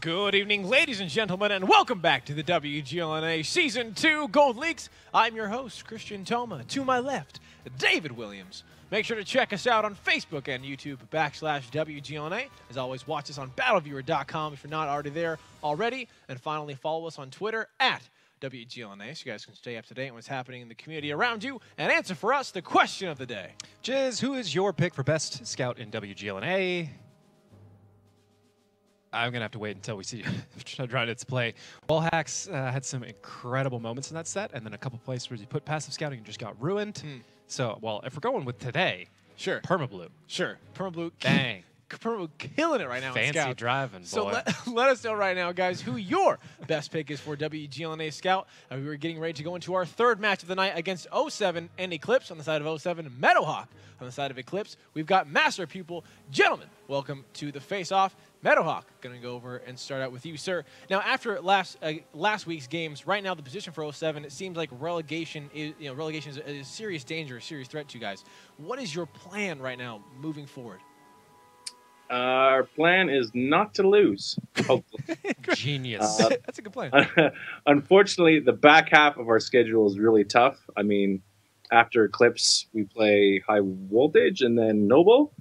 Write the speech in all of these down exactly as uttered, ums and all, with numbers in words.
Good evening, ladies and gentlemen, and welcome back to the W G L N A Season two Gold Leaks. I'm your host, Christian Toma. To my left, David Williams. Make sure to check us out on Facebook and YouTube, backslash W G L N A. As always, watch us on battle viewer dot com if you're not already there already. And finally, follow us on Twitter at W G L N A so you guys can stay up to date on what's happening in the community around you and answer for us the question of the day. Jiz, who is your pick for best scout in W G L N A? I'm going to have to wait until we see Draw Cab's play. Wallhacks uh, had some incredible moments in that set, and then a couple places where he put passive scouting and just got ruined. Mm. So, well, if we're going with today, sure, Perma Blue. Sure. Perma Blue, dang. Perma Blue killing it right now. Fancy in scout. Driving, boy. So let, let us know right now, guys, who your best pick is for W G L N A Scout. And we were getting ready to go into our third match of the night against o seven and eClipse. On the side of o seven, Meadowhawk. On the side of eClipse, we've got Master Pupil. Gentlemen, welcome to the face-off. Meadowhawk, going to go over and start out with you, sir. Now, after last uh, last week's games, right now the position for o seven, it seems like relegation is, you know, relegation is a, is a serious danger, a serious threat to you guys. What is your plan right now moving forward? Uh, our plan is not to lose, hopefully. Genius. Uh, That's a good plan. Unfortunately, the back half of our schedule is really tough. I mean, after Eclipse, we play High Voltage and then Noble.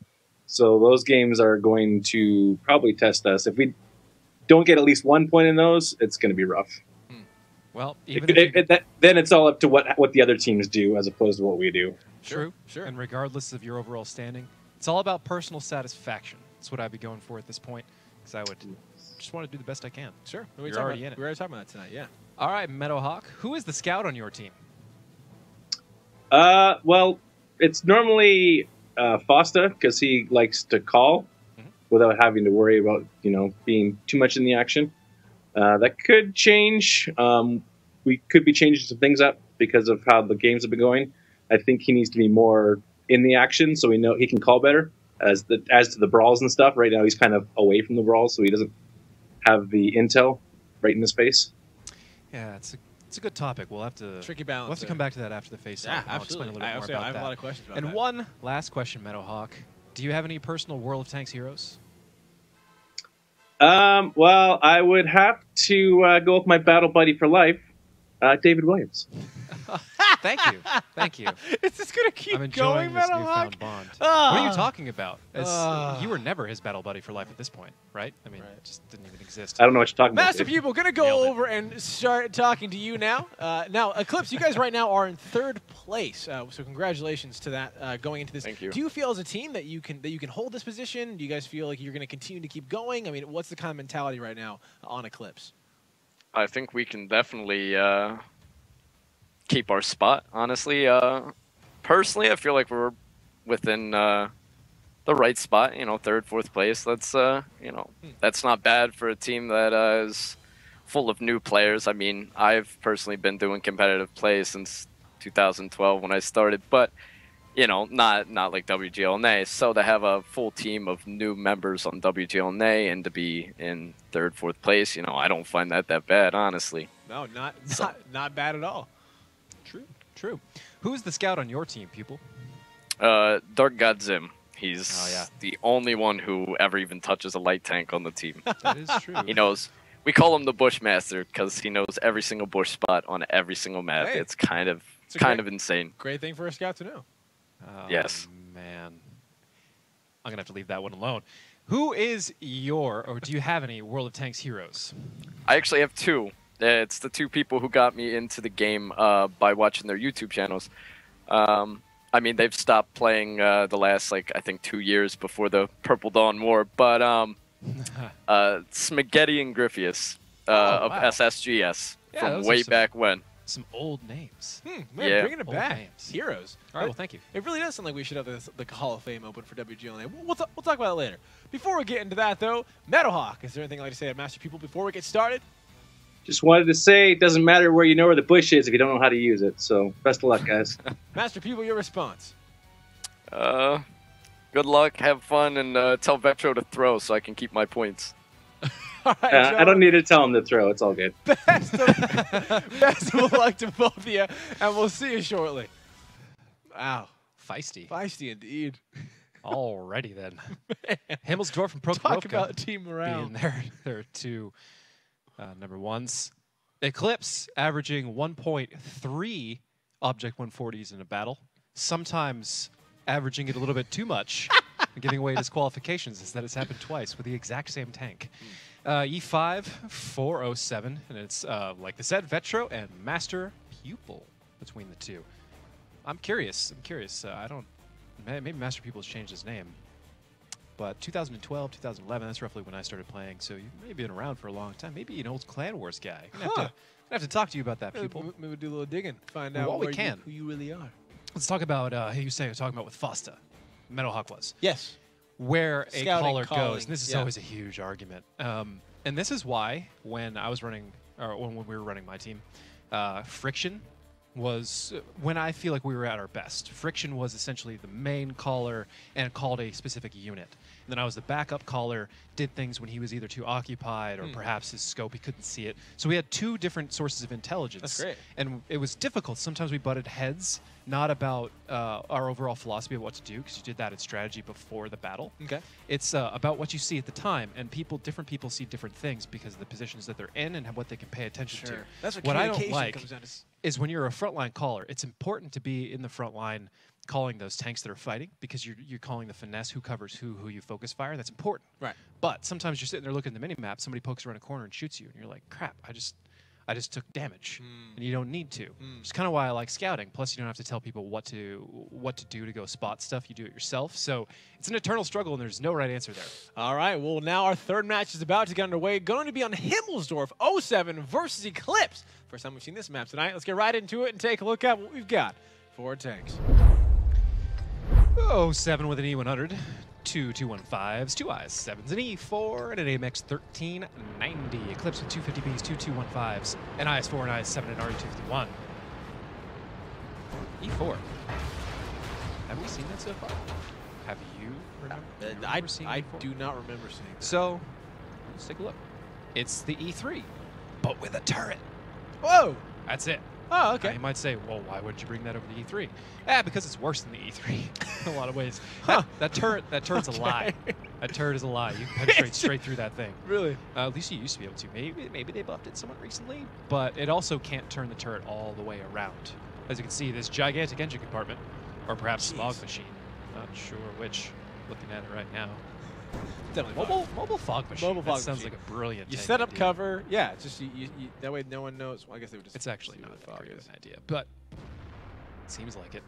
So those games are going to probably test us. If we don't get at least one point in those, it's going to be rough. Hmm. Well, even it, if it, it, that, then it's all up to what what the other teams do as opposed to what we do. True, sure. And regardless of your overall standing, it's all about personal satisfaction. That's what I'd be going for at this point, because I would just want to do the best I can. Sure. We're You're already about, in it. We're already talking about that tonight, yeah. All right, Meadowhawk, who is the scout on your team? Uh, well, it's normally... Uh, Fosta, because he likes to call mm-hmm. without having to worry about, you know, being too much in the action. Uh, that could change. Um, we could be changing some things up because of how the games have been going. I think he needs to be more in the action so we know he can call better. As the as to the brawls and stuff, right now he's kind of away from the brawls, so he doesn't have the intel right in his face. Yeah, it's a It's a good topic. We'll have to tricky balance. We'll have to come back to that after the face-off. Yeah, I'll explain a little bit more about that. I have a lot of questions about that. And one last question, Meadowhawk. Do you have any personal World of Tanks heroes? Um. Well, I would have to uh, go with my battle buddy for life, uh, David Williams. Thank you. Thank you. It's just gonna keep I'm enjoying going, this newfound bond. Uh, what are you talking about? As, uh, you were never his battle buddy for life at this point, right? I mean, right. It just didn't even exist. I don't know what you're talking Master about. Master Pupil, gonna go Nailed over it. and start talking to you now. Uh, now, Eclipse, you guys right now are in third place, uh, so congratulations to that uh, going into this. Thank you. Do you feel as a team that you can that you can hold this position? Do you guys feel like you're gonna continue to keep going? I mean, what's the kind of mentality right now on Eclipse? I think we can definitely. Uh keep our spot, honestly. Uh, personally, I feel like we're within uh, the right spot, you know, third, fourth place. That's, uh, you know, that's not bad for a team that uh, is full of new players. I mean, I've personally been doing competitive play since two thousand twelve when I started, but, you know, not, not like W G L N A. So to have a full team of new members on W G L N A and to be in third, fourth place, you know, I don't find that that bad, honestly. No, not, so. not, not bad at all. True, true. Who's the scout on your team, Pupil? Uh, Dark Godzim. He's oh, yeah. the only one who ever even touches a light tank on the team. That is true. He knows. We call him the Bushmaster because he knows every single bush spot on every single map. Hey. It's kind of it's kind great, of insane. Great thing for a scout to know. Oh, yes. Man. I'm going to have to leave that one alone. Who is your, or do you have any World of Tanks heroes? I actually have two. It's the two people who got me into the game uh, by watching their YouTube channels. Um, I mean, they've stopped playing uh, the last, like, I think two years before the Purple Dawn War. But um, uh, Smaghetti and Griffius uh, oh, of wow. S S G S yeah, from way some, back when. Some old names. Hmm, man, yeah. Bringing it old back. Names. Heroes. All right, well, thank you. It really does sound like we should have this, the Hall of Fame open for W G L N A. We'll, we'll, t we'll talk about it later. Before we get into that, though, Meadowhawk, is there anything I'd like to say to Master People before we get started? Just wanted to say it doesn't matter where you know where the bush is if you don't know how to use it. So best of luck, guys. Master Pupil, your response. Uh, good luck, have fun, and uh, tell Vetro to throw so I can keep my points. All right, uh, I don't need to tell him to throw. It's all good. Best of, best of luck to both of you, and we'll see you shortly. Wow. Feisty. Feisty indeed. Alrighty then. Himmelsdorf and Prokhorovka. Talk about team morale. Being there, there are two uh, number ones. eClipse averaging one point three Object one forties in a battle, sometimes averaging it a little bit too much and giving away disqualifications, is that it's happened twice with the exact same tank. Uh, E five, four oh seven, and it's, uh, like they said, Vetro and Master Pupil between the two. I'm curious. I'm curious. Uh, I don't... Maybe Master Pupil has changed his name. But two thousand twelve, two thousand eleven, that's roughly when I started playing, so you've maybe been around for a long time. Maybe an old Clan Wars guy. You're gonna huh. have to, I have to talk to you about that, people. Maybe we'll do a little digging, find well, out where we can. You, who you really are. Let's talk about uh, who you say you're talking about with Fosta. Meadowhawk was. Yes. Where Scouting, a caller calling. goes. And this is yeah. always a huge argument. Um, and this is why when I was running, or when we were running my team, uh, Friction was when I feel like we were at our best. Friction was essentially the main caller and called a specific unit. And then I was the backup caller, did things when he was either too occupied or mm. perhaps his scope, he couldn't see it. So we had two different sources of intelligence. That's great. And it was difficult. Sometimes we butted heads, not about uh, our overall philosophy of what to do, because you did that in strategy before the battle. Okay. It's uh, about what you see at the time, and people, different people see different things because of the positions that they're in and what they can pay attention sure. to. That's what, what communication I don't like comes down to. Is when you're a frontline caller, it's important to be in the front line calling those tanks that are fighting, because you're, you're calling the finesse, who covers who, who you focus fire, and that's important. Right. But sometimes you're sitting there looking at the mini-map, somebody pokes around a corner and shoots you, and you're like, crap, I just I just took damage, mm. and you don't need to. Mm. It's kind of why I like scouting, plus you don't have to tell people what to what to do to go spot stuff, you do it yourself. So it's an eternal struggle, and there's no right answer there. All right, well now our third match is about to get underway, going to be on Himmelsdorf, oh seven versus eClipse. First time we've seen this map tonight, let's get right into it and take a look at what we've got for tanks. oh seven with an E one hundred, two two fifteens, two I sevens, an E four, and an A M X thirteen ninety. EClipse with two fifty Bs, two two fifteens, an I S four, an I S seven, and R E two fifty-one. E four. Have we seen that so far? Have you remember, uh, you remember I, seeing I do not remember seeing that. So, let's take a look. It's the E three, but with a turret. Whoa! That's it. Oh, okay. Now you might say, well, why would you bring that over to E three? Ah, because it's worse than the E three in a lot of ways. Huh. That, that turret, that turret's okay. a lie. That turret is a lie. You can penetrate straight through that thing. Really? Uh, at least you used to be able to. Maybe, maybe they buffed it somewhat recently, but it also can't turn the turret all the way around. As you can see, this gigantic engine compartment, or perhaps Jeez. Smog machine. Not sure which. Looking at it right now. Definitely mobile, fog. mobile fog machine. Mobile that fog sounds machine. like a brilliant. You set up idea. cover, yeah. It's just you, you, you, that way no one knows. Well, I guess they would just. It's actually not that great of an idea, but it seems like it.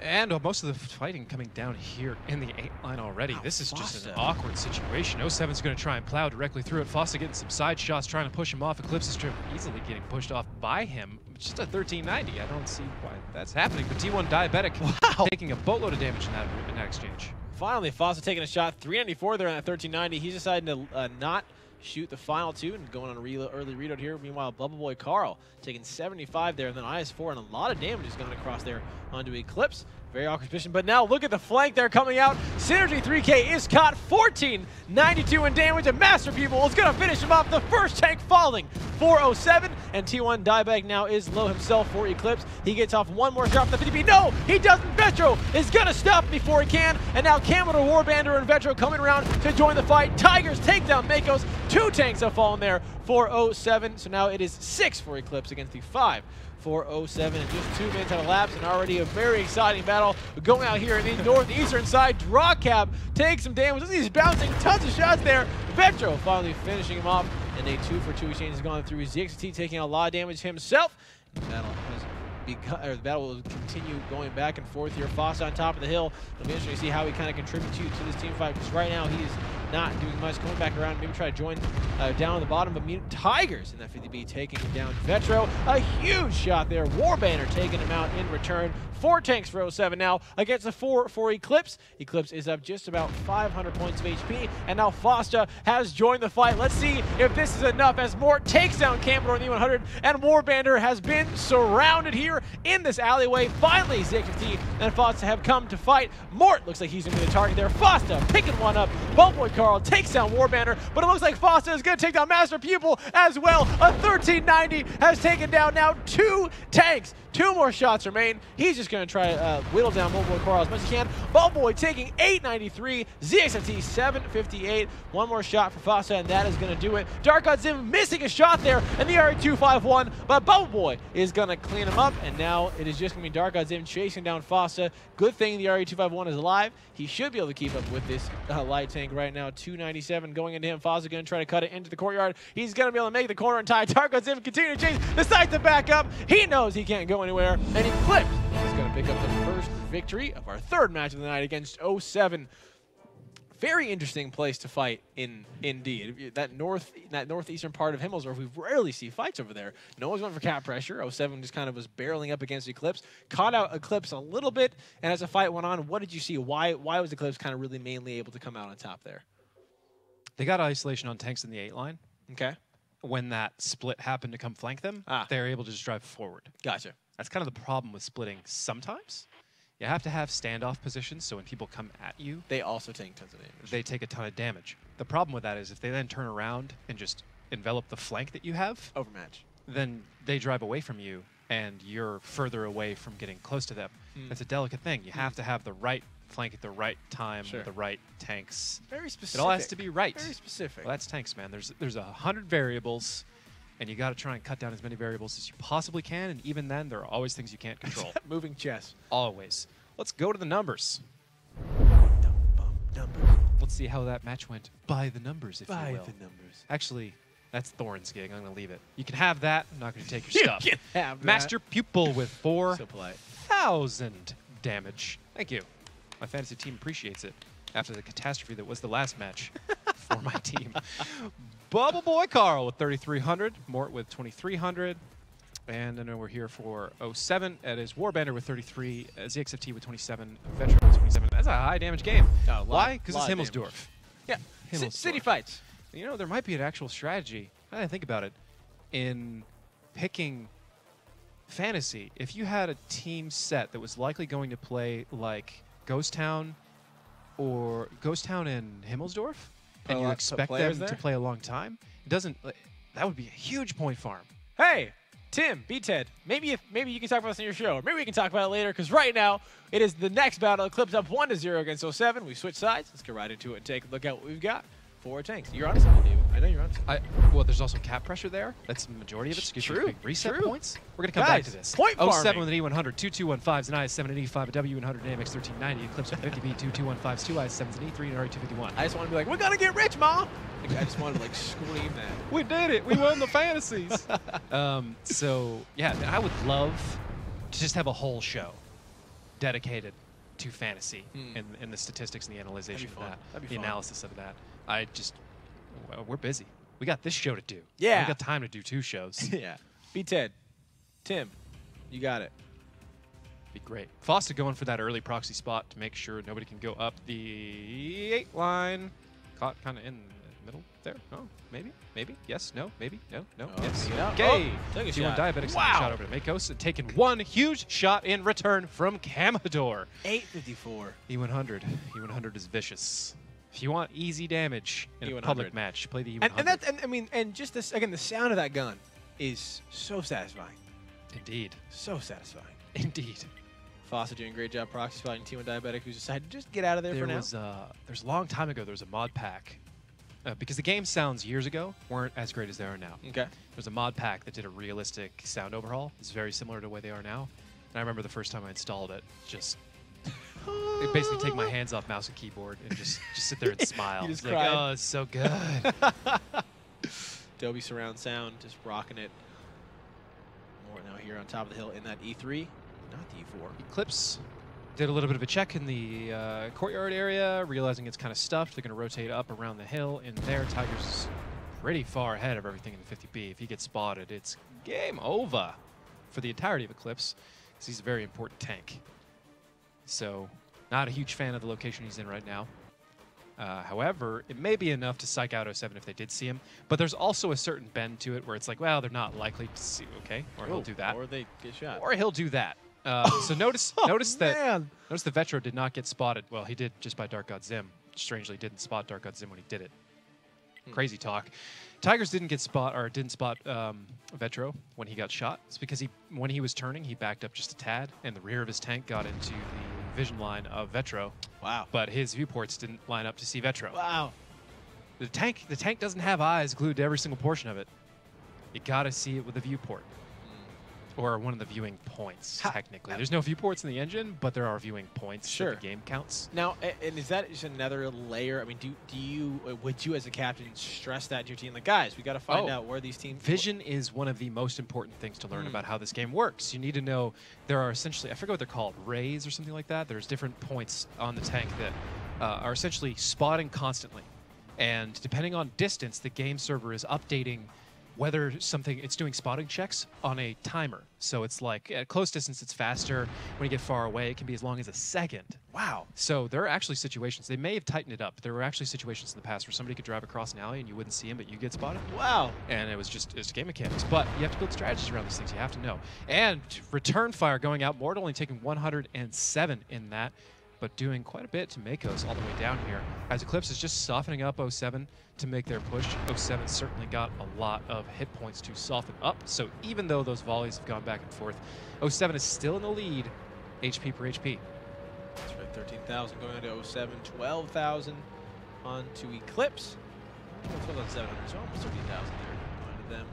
And uh, most of the fighting coming down here in the eight line already. Oh, this is Fosta. just an awkward situation. oh seven's going to try and plow directly through it. Fosta getting some side shots, trying to push him off. eClipse is easily getting pushed off by him. It's just a thirteen ninety. I don't see why that's happening. But T one Diabetic wow. taking a boatload of damage in that, in that exchange. Finally, Fosta taking a shot, three ninety-four there on that thirteen ninety. He's deciding to uh, not shoot the final two and going on an early reload here. Meanwhile, Bubble Boy Carl taking seventy-five there, and then I S four, and a lot of damage has gone across there onto eClipse. Very awkward position, but now look at the flank there coming out. Synergy three K is caught, fourteen ninety-two in damage, and Master Pupil is going to finish him off. The first tank falling, four oh seven, and T one Diabetic now is low himself for eClipse. He gets off one more shot for the fifty B. No, he doesn't. Vetro is going to stop before he can, and now Kamador, Warbanner, and Vetro coming around to join the fight. Tigers take down Makos. Two tanks have fallen there, four oh seven, so now it is six for eClipse against the five. four oh seven, and just two minutes have elapsed, and already a very exciting battle going out here in the northeastern side. Draw Cab takes some damage. He's bouncing tons of shots there. Vetro finally finishing him off, and a two for two exchange has gone through. Z X F T taking a lot of damage himself. The battle, has begun, or the battle will continue going back and forth here. Fosta on top of the hill. It'll be interesting to see how he kind of contributes to, to this team fight, because right now he is not doing much. Going back around, maybe try to join uh, down on the bottom, but Tigers in that fifty B taking him down. Vetro, a huge shot there. Warbanner taking him out in return. Four tanks for oh seven now against the four for eClipse. eClipse is up just about five hundred points of H P, and now Fosta has joined the fight. Let's see if this is enough as Mort takes down Kamador in the E one hundred, and Warbanner has been surrounded here in this alleyway. Finally, Z X F T and Fosta have come to fight. Mort looks like he's going to be the target there. Fosta picking one up. Bubble Boy Carl takes down Warbanner, but it looks like Fosta is going to take down Master Pupil as well. A thirteen ninety has taken down now two tanks. Two more shots remain. He's just going to try to uh, whittle down Bubble Boy Carl as much as he can. Bubble Boy taking eight ninety-three, Z X F T seven fifty-eight. One more shot for Fosta, and that is going to do it. Dark Godzim missing a shot there, and the R A two fifty-one, but Bubble Boy is going to clean him up, and now it is just going to be Dark Godzim chasing down Fosta. Good thing the R A two fifty-one is alive. He should be able to keep up with this uh, light tank right now. two ninety-seven going into him. Fosta going to try to cut it into the courtyard. He's going to be able to make the corner and tie. Dark Godzim continue to chase, decides to back up. He knows he can't go anywhere, and he flips. He's going to pick up the first victory of our third match of the night against o seven. Very interesting place to fight in indeed. That north, that northeastern part of Himmelsdorf, we rarely see fights over there. No one's going for cap pressure. o seven just kind of was barreling up against Eclipse, caught out Eclipse a little bit, and as the fight went on, what did you see? Why why was Eclipse kind of really mainly able to come out on top there? They got isolation on tanks in the eight line. Okay. When that split happened to come flank them, ah. they were able to just drive forward. Gotcha. That's kind of the problem with splitting sometimes. You have to have standoff positions, so when people come at you... They also take tons of damage. They take a ton of damage. The problem with that is if they then turn around and just envelop the flank that you have... Overmatch. Then they drive away from you, and you're further away from getting close to them. Mm. That's a delicate thing. You mm. have to have the right flank at the right time, sure. with the right tanks. Very specific. It all has to be right. Very specific. Well, that's tanks, man. There's there's a hundred variables, and you got to try and cut down as many variables as you possibly can. And even then, there are always things you can't control. Moving chess. Always. Let's go to the numbers. Dum, bum, numbers. Let's see how that match went by the numbers, if by you will. By the numbers. Actually, that's Thorne's gig. I'm going to leave it. You can have that. I'm not going to take your you stuff. You can have that. Master Pupil with four so thousand damage. Thank you. My fantasy team appreciates it after the catastrophe that was the last match for my team. Bubble Boy Carl with thirty-three hundred, Mort with twenty-three hundred, and I know we're here for o seven. It is Warbanner with thirty-three, uh, Z X F T with twenty-seven, Vetro with twenty-seven. That's a high damage game. No, why? Because it's Himmelsdorf. Yeah, Himmelsdorf. City fights. You know, there might be an actual strategy, now that I think about it, in picking fantasy. If you had a team set that was likely going to play like Ghost Town or Ghost Town in Himmelsdorf, and you expect them there? to play a long time, it doesn't. That would be a huge point farm. Hey, Tim, B-Ted, maybe if maybe you can talk about this on your show, or maybe we can talk about it later, because right now it is the next battle. Eclipse up one to zero against o seven. We switch sides. Let's get right into it and take a look at what we've got. Four tanks. You're on something, David. I know you're on something. Well, there's also cap pressure there. That's the majority of it. Excuse True. Big reset True. Points. We're going to come Guys, back to this. Point o seven with an E one hundred, two two fifteens, an I S seven, an E five, a W one hundred, an A M X thirteen ninety, Eclipse with fifty B, two two fifteens, two I S sevens, an E three, and an R A two fifty-one. I just want to be like, we're going to get rich, Ma! Like, I just want to like scream that. We did it. We won the fantasies. um, so, yeah, man, I would love to just have a whole show dedicated to fantasy mm. and, and the statistics and the analyzation of that, the fun. analysis of that. I just, we're busy. We got this show to do. Yeah. We got time to do two shows. yeah. B-Ted, Tim, you got it. Be great. Fosta going for that early proxy spot to make sure nobody can go up the eight line. Caught kind of in the middle there. Oh, maybe, maybe, yes, no, maybe, no, no, oh, yes. Okay. Oh, T one Diabetic wow. shot over to Makos and taking one huge shot in return from Kamador. eight fifty-four. E one hundred. E one hundred is vicious. If you want easy damage in E one hundred. A public match, play the E one hundred. And, and that's, and, I mean, and just this, again, the sound of that gun is so satisfying. Indeed. So satisfying. Indeed. Fosta doing a great job proxy spotting T one Diabetic, who's decided to just get out of there, there for now. Was, uh, there's a long time ago, there was a mod pack, uh, because the game sounds years ago weren't as great as they are now. Okay. There was a mod pack that did a realistic sound overhaul. It's very similar to the way they are now. And I remember the first time I installed it, just... They basically take my hands off mouse and keyboard and just, just sit there and smile. You just it's like, oh, it's so good. Dolby surround sound, just rocking it. More now here on top of the hill in that E three, not the E four. Eclipse did a little bit of a check in the uh, courtyard area, realizing it's kind of stuffed. They're going to rotate up around the hill in there. Tigers is pretty far ahead of everything in the fifty B. If he gets spotted, it's game over for the entirety of Eclipse because he's a very important tank. So, not a huge fan of the location he's in right now. Uh, however, it may be enough to psych out o seven if they did see him. But there's also a certain bend to it where it's like, well, they're not likely to see. Okay, or Ooh, he'll do that, or they get shot, or he'll do that. Uh, so notice, notice oh, that, man. notice the Vetro did not get spotted. Well, he did just by Dark Godzim. strangely didn't spot Dark Godzim when he did it. Hmm. Crazy talk. Tigers didn't get spot or didn't spot um, Vetro when he got shot. It's because he when he was turning, he backed up just a tad, and the rear of his tank got into the vision line of Vetro. Wow! But his viewports didn't line up to see Vetro. Wow! The tank the tank doesn't have eyes glued to every single portion of it. You gotta see it with a viewport. Or one of the viewing points, ha. technically. There's no viewports in the engine, but there are viewing points. Sure. That the game counts. Now, and is that just another layer? I mean, do do you would you as a captain stress that to your team? Like, guys, we got to find oh. out where these teams. Vision work. is one of the most important things to learn mm. about how this game works. You need to know there are essentially, I forget what they're called, rays or something like that. There's different points on the tank that uh, are essentially spotting constantly, and depending on distance, the game server is updating. Whether something, it's doing spotting checks on a timer. So it's like, at close distance, it's faster. When you get far away, it can be as long as a second. Wow. So there are actually situations, they may have tightened it up. There were actually situations in the past where somebody could drive across an alley and you wouldn't see him, but you get spotted. Wow. And it was just, it's game mechanics. But you have to build strategies around these things, you have to know. And return fire going out, Mort only taking one hundred seven in that, but doing quite a bit to Makos all the way down here. As Eclipse is just softening up o seven to make their push, o seven certainly got a lot of hit points to soften up. So even though those volleys have gone back and forth, o seven is still in the lead, H P per H P. That's right, thirteen thousand going into o seven, twelve thousand on to Eclipse. twelve thousand seven hundred, so almost thirteen thousand there going to them.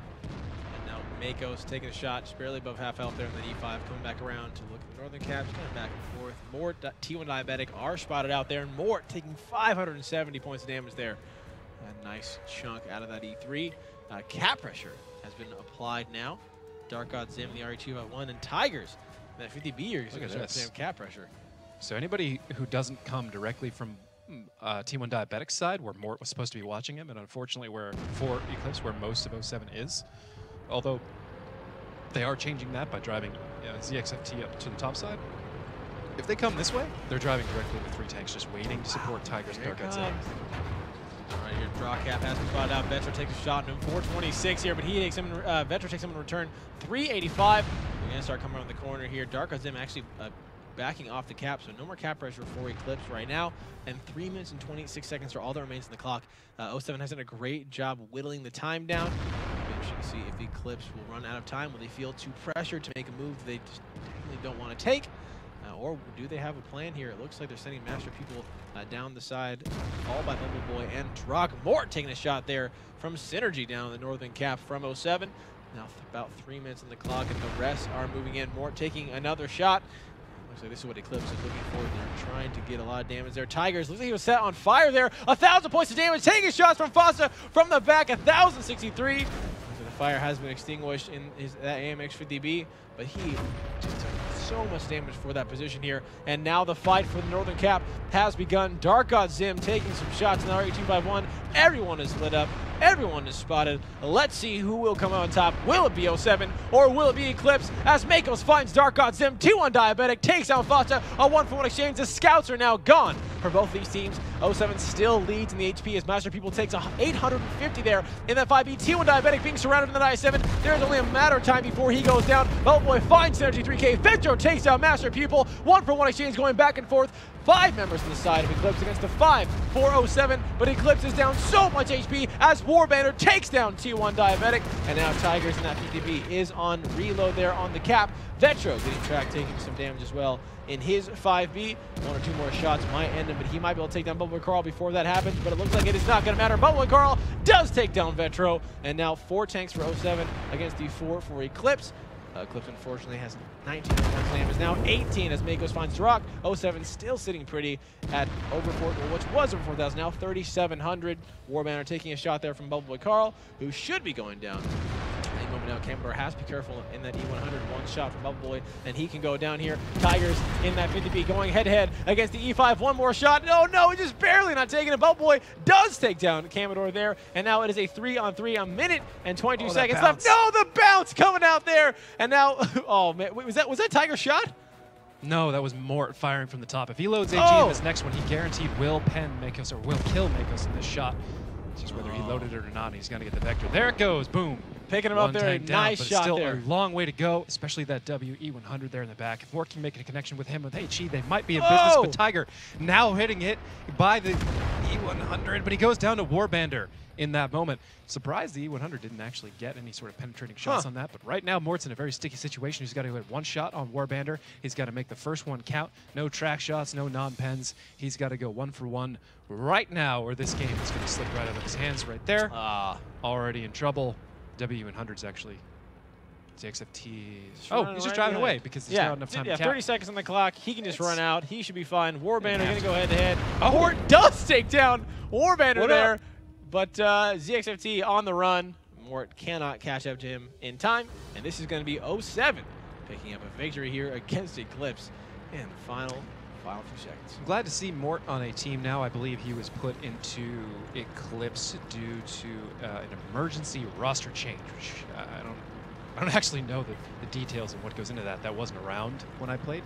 And now Makos taking a shot, just barely above half health there, and then E five coming back around to look at the northern caps, kind of back and forth. Mort, T one Diabetic are spotted out there, and Mort taking five hundred seventy points of damage there. A nice chunk out of that E three. Uh, cap pressure has been applied now. Dark Godzim, the R E two by one, and Tigers, that fifty B, look at that same cap pressure. So anybody who doesn't come directly from uh, T one Diabetic's side, where Mort was supposed to be watching him, and unfortunately where for Eclipse, where most of o seven is, although they are changing that by driving uh, Z X F T up to the top side. If they come this way, they're driving directly with three tanks, just waiting wow. to support Tigers and Dark Godzim. All right, here, Draw Cab has been spotted out. Vetro takes a shot, and four twenty-six here, but he takes him. Uh, Vetro takes him in return. three eighty-five. We're gonna start coming around the corner here. Dark Godzim actually uh, backing off the cap, so no more cap pressure for Eclipse right now. And three minutes and twenty-six seconds are all that remains in the clock. Uh, o seven has done a great job whittling the time down. We'll be interesting to see if the Eclipse will run out of time. Will they feel too pressured to make a move they just definitely don't want to take? Uh, or do they have a plan here? It looks like they're sending Master Pupil uh, down the side, all by Bubble Boy and Drock. Mort taking a shot there from Synergy down in the northern cap from o seven. Now about three minutes in the clock, and the rest are moving in. Mort taking another shot. Looks like this is what Eclipse is looking for. They're trying to get a lot of damage there. Tigers, looks like he was set on fire there. A thousand points of damage, taking shots from Fosta from the back, one thousand sixty-three. Looks like the fire has been extinguished in his, that A M X fifty B, but he just took so much damage for that position here, and now the fight for the northern cap has begun. Dark Godzim taking some shots in the R E two by one. Everyone is lit up. Everyone is spotted. Let's see who will come out on top. Will it be o seven or will it be Eclipse? As Makos finds Dark Godzim, T one Diabetic takes out Fosta. A one-for-one exchange. The scouts are now gone for both these teams. o seven still leads in the H P as Master Pupil takes eight hundred fifty there in that five B. T one Diabetic being surrounded in the I seven. There's only a matter of time before he goes down. Bubble Boy finds Synergy three K. Vetro takes out Master Pupil. One-for-one exchange going back and forth. Five members on the side of Eclipse against the five for o seven, but Eclipse is down so much H P as Warbanner takes down T one Diabetic, and now Tigers in that fifty B is on reload there on the cap. Vetro getting tracked, taking some damage as well in his five B. One or two more shots might end him, but he might be able to take down Bubble Boy Carl before that happens, but it looks like it is not going to matter. Bubble Boy Carl does take down Vetro, and now four tanks for o seven against the four for Eclipse. Uh, Eclipse, unfortunately, has nineteen points of damage now, eighteen as Makos finds Rock. o seven still sitting pretty at over four, which was over four thousand, now thirty-seven hundred. Warbanner taking a shot there from Bubble Boy Carl, who should be going down. Any moment now, Kamador has to be careful in that E one hundred. One shot from Bubble Boy, and he can go down here. Tigers in that fifty B going head-to-head -head against the E five. One more shot. No, no, he just barely not taking it. Bubble Boy does take down Kamador there, and now it is a three-on-three, a minute and twenty-two oh, seconds left. No, the bounce coming out there, and now, oh, man, wait, was that was that Tiger's shot? No, that was Mort firing from the top. If he loads A G oh. in this next one, he guaranteed will pen Makos, or will kill Makos in this shot. It's just whether oh. he loaded it or not, and he's going to get the Vector. There it goes, boom. picking him up there. Nice shot there. But still a long way to go, especially that W E one hundred there in the back. If Mort can make a connection with him with H E, they might be in business. But Tiger now hitting it by the E one hundred, but he goes down to Warbanner in that moment. Surprised the E one hundred didn't actually get any sort of penetrating shots huh. on that, but right now Mort's in a very sticky situation. He's got to go at one shot on Warbanner. He's got to make the first one count. No track shots, no non-pens. He's got to go one for one right now, or this game is going to slip right out of his hands right there. Ah, already in trouble. W one hundred's actually Z X F T. Oh, he's just right driving away because there's yeah. not enough time yeah, to count. thirty seconds on the clock. He can just it's run out. He should be fine. Warbanner going to go head-to-head. Oh. Mort does take down Warbanner what there. Up? But uh, Z X F T on the run. Mort cannot catch up to him in time. And this is going to be oh seven picking up a victory here against eClipse in the final, final few seconds. I'm glad to see Mort on a team now. I believe he was put into eClipse due to uh, an emergency roster change, which uh, I don't I don't actually know the, the details of what goes into that. That wasn't around when I played.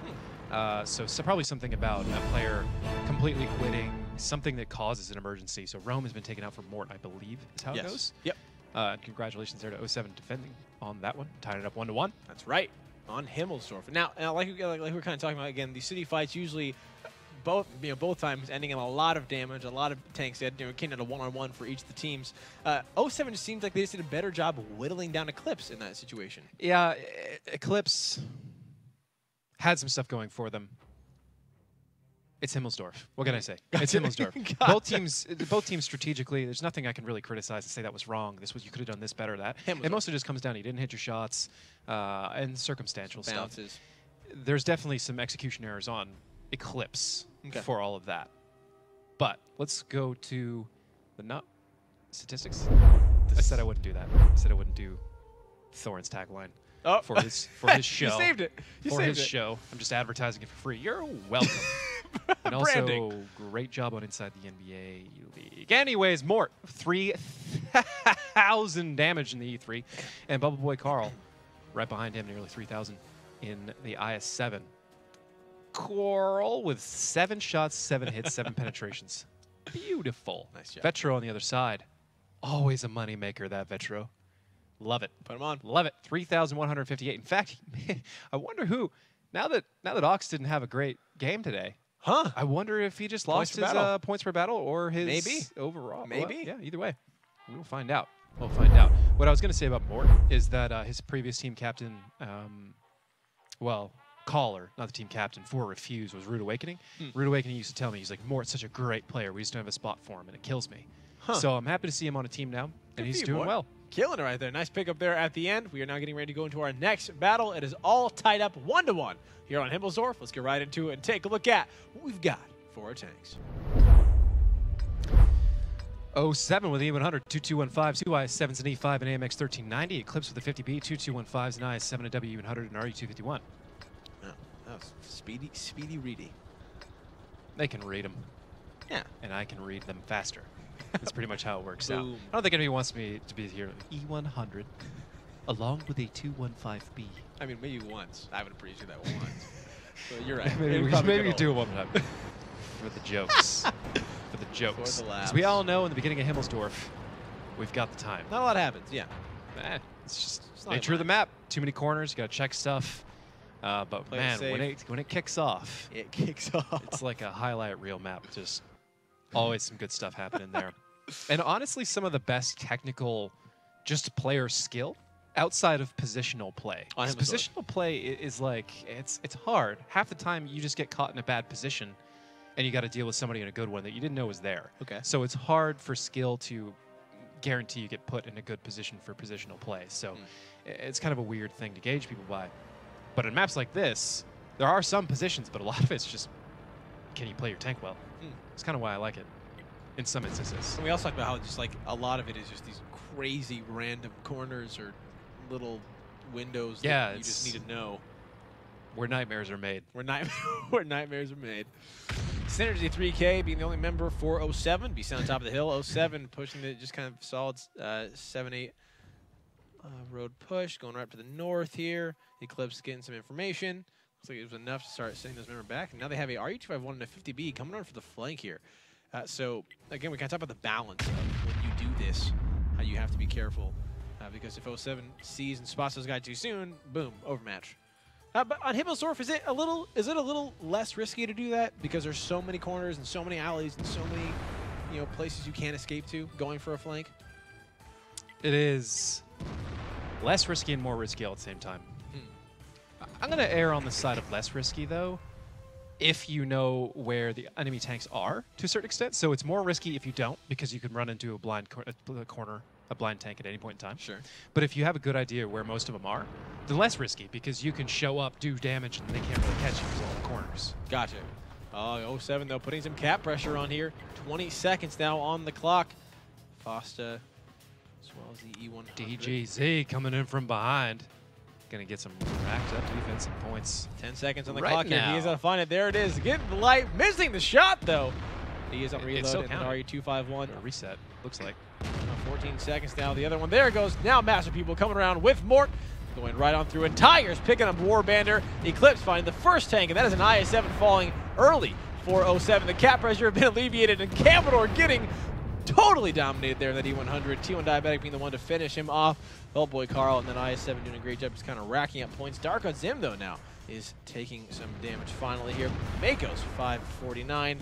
Uh, so, so probably something about a player completely quitting, something that causes an emergency. So Rome has been taken out for Mort, I believe is how yes. it goes. Yep. Uh, congratulations there to oh seven defending on that one, tying it up one to one. That's right, on Himmelsdorf. Now, now like, like, like we were kind of talking about again, these city fights usually both you know both times ending in a lot of damage, a lot of tanks that you know came down to one on one for each of the teams. Uh, oh seven just seems like they just did a better job of whittling down eClipse in that situation. Yeah, eClipse had some stuff going for them. It's Himmelsdorf. What can I say? It's Himmelsdorf. Both teams, both teams strategically. There's nothing I can really criticize and say that was wrong. This was you could have done this better. That it mostly just comes down to you didn't hit your shots uh, and circumstantial some stuff. Bounces. There's definitely some execution errors on eClipse. Okay. For all of that. But let's go to the nut statistics. I said I wouldn't do that. I said I wouldn't do Thorin's tagline oh. for his for his show. You saved it. You for saved his it. show. I'm just advertising it for free. You're welcome. And also, branding. Great job on Inside the N B A League. Anyways, Mort, three thousand damage in the E three. And Bubble Boy Carl, right behind him, nearly three thousand in the I S seven. Quarrel with seven shots, seven hits, seven penetrations. Beautiful. Nice job. Vetro on the other side. Always a moneymaker, that Vetro. Love it. Put him on. Love it. three thousand one hundred fifty-eight. In fact, I wonder who, now that now that Ox didn't have a great game today, huh? I wonder if he just lost his uh, points per battle or his Maybe. overall. Maybe. Well, yeah, either way. We'll find out. We'll find out. What I was going to say about Mort is that uh, his previous team captain, um, well, caller, not the team captain, for Refuse was Rude Awakening. Mm. Rude Awakening used to tell me, he's like, Mort's such a great player. We just don't have a spot for him, and it kills me. Huh. So I'm happy to see him on a team now, Good and he's doing Mort. well. Killing it right there. Nice pick up there at the end. We are now getting ready to go into our next battle. It is all tied up one to one here on Himmelsdorf. Let's get right into it and take a look at what we've got for our tanks. oh seven with the E one hundred, two two one fives, two I S sevens and E five and A M X thirteen ninety. Eclipse with the fifty B, two two one fives and I S seven and W E one hundred and R E two fifty-one. That was speedy, speedy reading. They can read them. Yeah. And I can read them faster. That's pretty much how it works out. I don't think anybody wants me to be here. E one hundred along with a two one five B. I mean, maybe once. I would appreciate that once. But you're right. Maybe, maybe, maybe do it one time. For the jokes. For the jokes. Because we all know in the beginning of Himmelsdorf, we've got the time. Not a lot happens, yeah. Eh, it's just it's nature of the map. Too many corners. You got to check stuff. Uh, but Play man, it when it when it kicks off, it kicks off. It's like a highlight reel map. Just always some good stuff happening there, and honestly, some of the best technical, just player skill outside of positional play. Positional play is like it's it's hard. Half the time, you just get caught in a bad position, and you got to deal with somebody in a good one that you didn't know was there. Okay. So it's hard for skill to guarantee you get put in a good position for positional play. So mm. it's kind of a weird thing to gauge people by. But in maps like this, there are some positions, but a lot of it's just, can you play your tank well? Mm. It's kind of why I like it in some instances. And we also talk about how just like a lot of it is just these crazy random corners or little windows yeah, that you just need to know. Where nightmares are made. Where, night where nightmares are made. Synergy three K being the only member for oh seven, be on top of the hill. oh seven pushing the just kind of solid uh, seven eight. Uh, road push, going right up to the north here. eClipse getting some information. Looks like it was enough to start sending those members back. And now they have a R E two fifty-one and a fifty B coming on for the flank here. Uh, so, again, we kind of talk about the balance of when you do this, how you have to be careful uh, Uh, because if o seven sees and spots those guys too soon, boom, overmatch. Uh, but on Himmelsdorf, is it a little is it a little less risky to do that because there's so many corners and so many alleys and so many, you know, places you can't escape to going for a flank? It is less risky and more risky all at the same time. Hmm. I'm gonna err on the side of less risky though, if you know where the enemy tanks are to a certain extent. So it's more risky if you don't, because you can run into a blind cor a corner, a blind tank at any point in time. Sure. But if you have a good idea where most of them are, they're less risky because you can show up, do damage, and they can't really catch you from all the corners. Gotcha. Oh, oh seven though, putting some cap pressure on here. twenty seconds now on the clock. Fosta, as well as the E one hundred. D G Z coming in from behind. Gonna get some racked up defense and points. ten seconds on the right clock now. Here. He is gonna find it. There it is. Getting the light. Missing the shot though. He is on it, reload and R E two fifty-one. Reset, looks like. fourteen seconds now. The other one. There it goes. Now Master Pupil coming around with Mort. Going right on through. And Tigers picking up Warbanner. Eclipse finding the first tank. And that is an I S seven falling early for oh seven. The cap pressure had been alleviated. And Kamador getting totally dominated there in that E one hundred. T one Diabetic being the one to finish him off. Bubble Boy Carl and then I S seven doing a great job just kind of racking up points. Dark Godzim, though, now is taking some damage finally here. Makos, five forty-nine.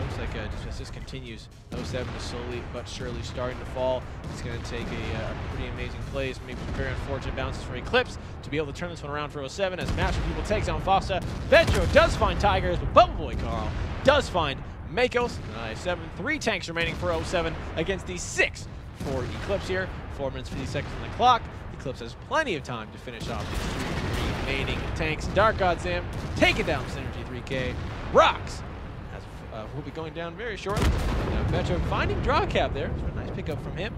Looks like uh, just as this continues, oh seven is slowly but surely starting to fall. It's going to take a uh, pretty amazing plays, maybe some very unfortunate bounces from Eclipse to be able to turn this one around for oh seven as Master Pupil takes on Fosta. Vetro does find Tigers, but Bubble Boy Carl does find Makos. I S seven, three tanks remaining for oh seven against the six for Eclipse here. four minutes fifty seconds on the clock. Eclipse has plenty of time to finish off these three remaining tanks. Dark Godzim taking down Synergy three K. Rox Uh, will be going down very shortly. Vetro finding Draw Cab there. So a nice pickup from him.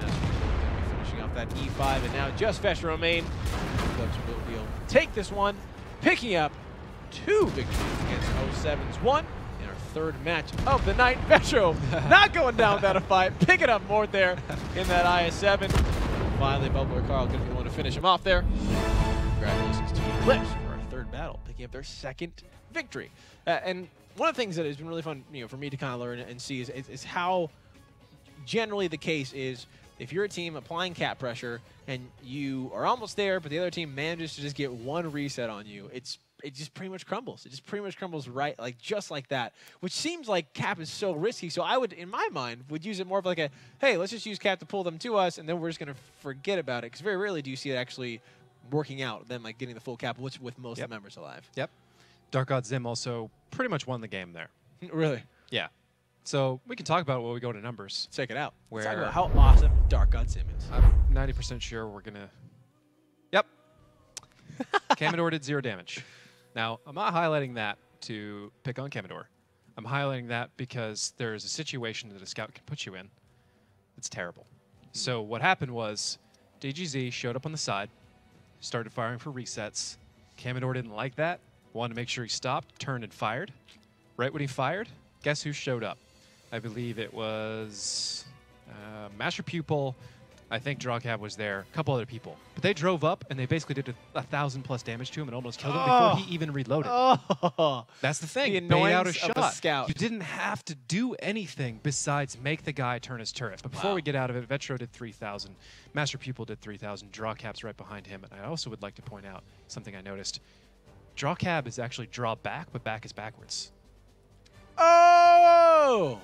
Uh, Master Pupil is going to be finishing off that E five, and now just Fesher Romain. Eclipse will be able to take this one, picking up two victories against oh seven's one in our third match of the night. Vetro not going down without a fight, picking up Mort there in that I S seven. Finally, Bubble Boy Carl going to be the one to finish him off there. Congratulations to Eclipse for our third battle, picking up their second victory. Uh, and one of the things that has been really fun, you know, for me to kind of learn and see is, is, is how generally the case is if you're a team applying cap pressure and you are almost there, but the other team manages to just get one reset on you, it's it just pretty much crumbles. It just pretty much crumbles right, like just like that, which seems like cap is so risky. So I would, in my mind, would use it more of like a, hey, let's just use cap to pull them to us, and then we're just going to forget about it. Because very rarely do you see it actually working out, them like getting the full cap, which with most yep. of the members alive. Yep. Dark Godzim also pretty much won the game there. Really? Yeah. So we can talk about it while we go to numbers. Check it out. Where Let's talk about how awesome Dark Godzim is. I'm ninety percent sure we're going to... Yep. Kamador did zero damage. Now, I'm not highlighting that to pick on Kamador. I'm highlighting that because there is a situation that a scout can put you in. It's terrible. Mm-hmm. So what happened was D G Z showed up on the side, started firing for resets. Kamador didn't like that. Wanted to make sure he stopped, turned, and fired. Right when he fired, guess who showed up? I believe it was uh, Master Pupil. I think Draw Cab was there. A couple other people. But they drove up, and they basically did a, a thousand plus damage to him and almost killed him oh. before he even reloaded. Oh. That's the thing. The annoyance out a shot. Of a scout. You didn't have to do anything besides make the guy turn his turret. But before wow. we get out of it, Vetro did three thousand. Master Pupil did three thousand. Draw Cab's right behind him. And I also would like to point out something I noticed. Draw Cab is actually draw back, but back is backwards. Oh!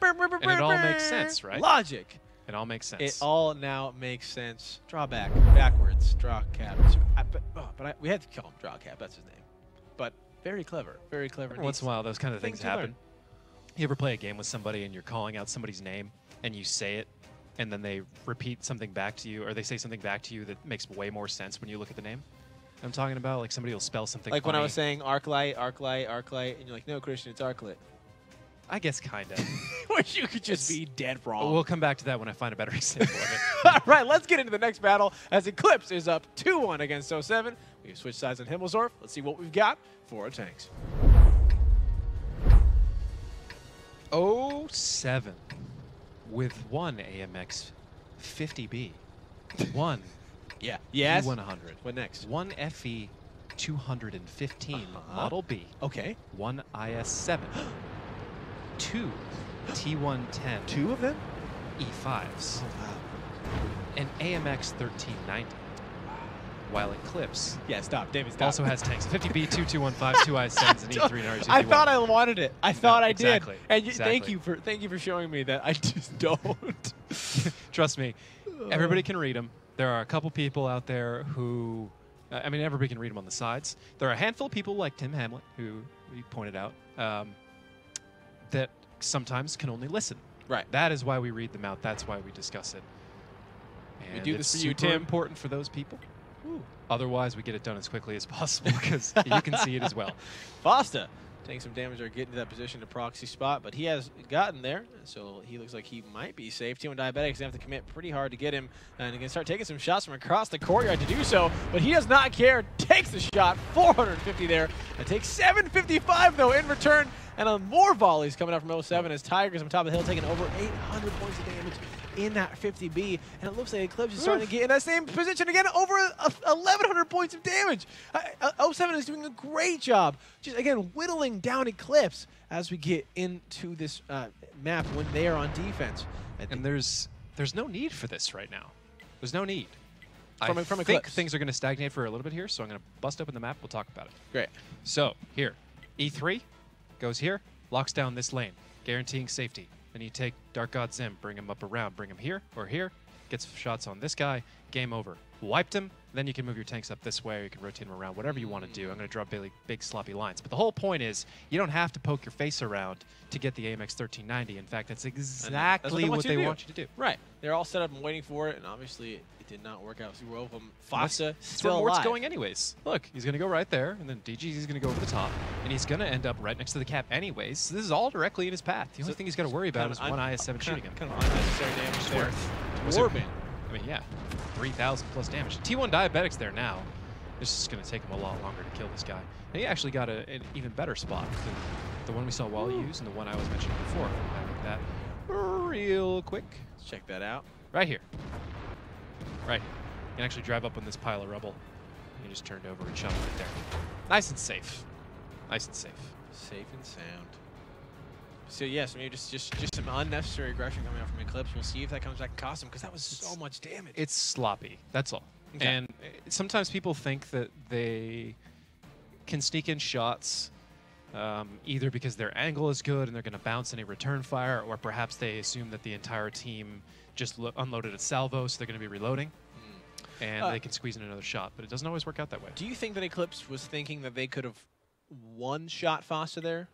Burr, burr, burr, and it all burr. makes sense, right? Logic. It all makes sense. It all now makes sense. Draw back, backwards, Draw Cab. I, but oh, but I, we had to call him Draw Cab. That's his name. But very clever. Very clever. Every once in a while, those kind of things, things happen. You, you ever play a game with somebody and you're calling out somebody's name and you say it, and then they repeat something back to you, or they say something back to you that makes way more sense when you look at the name? I'm talking about like somebody will spell something like funny. When I was saying Arclight, Arclight, Arclight, and you're like, no, Christian, it's Arclit. I guess kind of. Which you could just it's, be dead wrong. We'll come back to that when I find a better example of it. All right, let's get into the next battle as Eclipse is up two one against oh seven. We've switched sides on Himmelsdorf. Let's see what we've got for our tanks. oh seven with one A M X fifty B. One. Yeah. Yes. T one hundred. What next? One F E two fifteen uh-huh. Model B. Okay. One I S seven. Two T one ten. Two of them? E fives. Oh, wow. and A M X thirteen ninety. While Eclipse yeah, stop. David, stop. also has tanks fifty B, two two one five, two I sends, and E three and R G D one. I thought I wanted it. I thought no, I exactly. did. And you, exactly. thank you for thank you for showing me that. I just don't. Trust me, everybody can read them. There are a couple people out there who, uh, I mean, everybody can read them on the sides. There are a handful of people like Tim Hamlet, who we pointed out, um, that sometimes can only listen. Right. That is why we read them out. That's why we discuss it. And we do this for you, Tim. It's super important for those people. Ooh. Otherwise, we get it done as quickly as possible because you can see it as well. Fosta taking some damage or getting to that position to proxy spot, but he has gotten there, so he looks like he might be safe. T one Diabetic's going to have to commit pretty hard to get him, and he's going to start taking some shots from across the courtyard to do so, but he does not care. Takes the shot, four hundred fifty there, and takes seven fifty-five, though, in return, and on more volleys coming out from o seven as Tigers on top of the hill taking over eight hundred points of damage in that fifty B, and it looks like Eclipse is starting Oof. to get in that same position again, over uh, eleven hundred points of damage. Uh, o seven is doing a great job, just again whittling down Eclipse as we get into this uh, map when they are on defense. And there's there's no need for this right now. There's no need. From, I from think Eclipse. Things are going to stagnate for a little bit here, so I'm going to bust open the map. We'll talk about it. Great. So here, E three goes here, locks down this lane, guaranteeing safety. And you take Dark Godzim, bring him up around, bring him here or here, gets shots on this guy, game over. Wiped him, then you can move your tanks up this way, or you can rotate him around, whatever you want to do. I'm going to draw big, big sloppy lines. But the whole point is, you don't have to poke your face around to get the A M X thirteen ninety. In fact, that's exactly that's what they, want, what you they want you to do. Right. They're all set up and waiting for it, and obviously it did not work out. So we're over them. Fosta still alive. Mort's going anyways. Look, he's going to go right there, and then D G is going to go over the top, and he's going to end up right next to the cap anyways. So this is all directly in his path. The only so thing he's got to worry about is one I S seven shooting him. Kind of unnecessary damage there. Warbanner. I mean, yeah, three thousand plus damage. T one Diabetic's there now. It's just going to take him a lot longer to kill this guy. And he actually got a, an even better spot than the one we saw Wally use and the one I was mentioning before. I like that real quick. Let's check that out. Right here. Right here. You can actually drive up on this pile of rubble. You just turned over and shot right there. Nice and safe. Nice and safe. Safe and sound. So yes, maybe just just just some unnecessary aggression coming out from Eclipse. We'll see if that comes back and cost him because that was so much damage. It's sloppy. That's all. Okay. And sometimes people think that they can sneak in shots, um, either because their angle is good and they're going to bounce any return fire, or perhaps they assume that the entire team just lo unloaded a salvo, so they're going to be reloading. Mm. And uh, they can squeeze in another shot, but it doesn't always work out that way. Do you think that Eclipse was thinking that they could have one-shot Fosta there?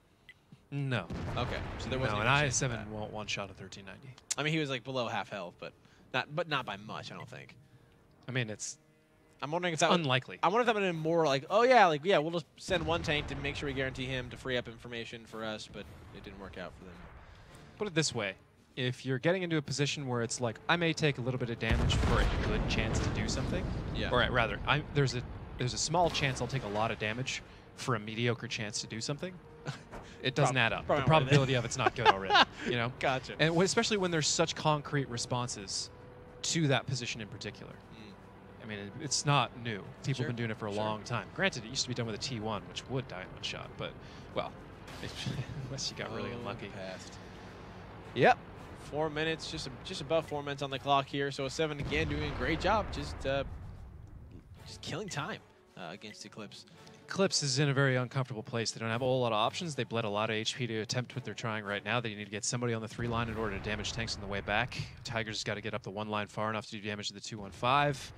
No. Okay. So there wasn't. No, an I S seven won't one shot a thirteen ninety. I mean, he was like below half health, but not, but not by much, I don't think. I mean, it's. I'm wondering if that unlikely. I wonder if that would have been more like, oh yeah, like yeah, we'll just send one tank to make sure we guarantee him to free up information for us, but it didn't work out for them. Put it this way: if you're getting into a position where it's like, I may take a little bit of damage for a good chance to do something. Yeah. Or rather, I'm, there's a there's a small chance I'll take a lot of damage for a mediocre chance to do something. It doesn't Prob add up. The probability of it's not good already. You know? Gotcha. And especially when there's such concrete responses to that position in particular. Mm. I mean, it's not new. People sure. have been doing it for a sure. long time. Granted, it used to be done with a T one, which would die in one shot, but, well, unless you got oh, really unlucky. Passed. Yep. Four minutes, just just above four minutes on the clock here. So o seven again doing a great job, just, uh, just killing time uh, against Eclipse. Eclipse is in a very uncomfortable place. They don't have a whole lot of options. They bled a lot of H P to attempt what they're trying right now. They need to get somebody on the three line in order to damage tanks on the way back. Tigers has got to get up the one line far enough to do damage to the two one five.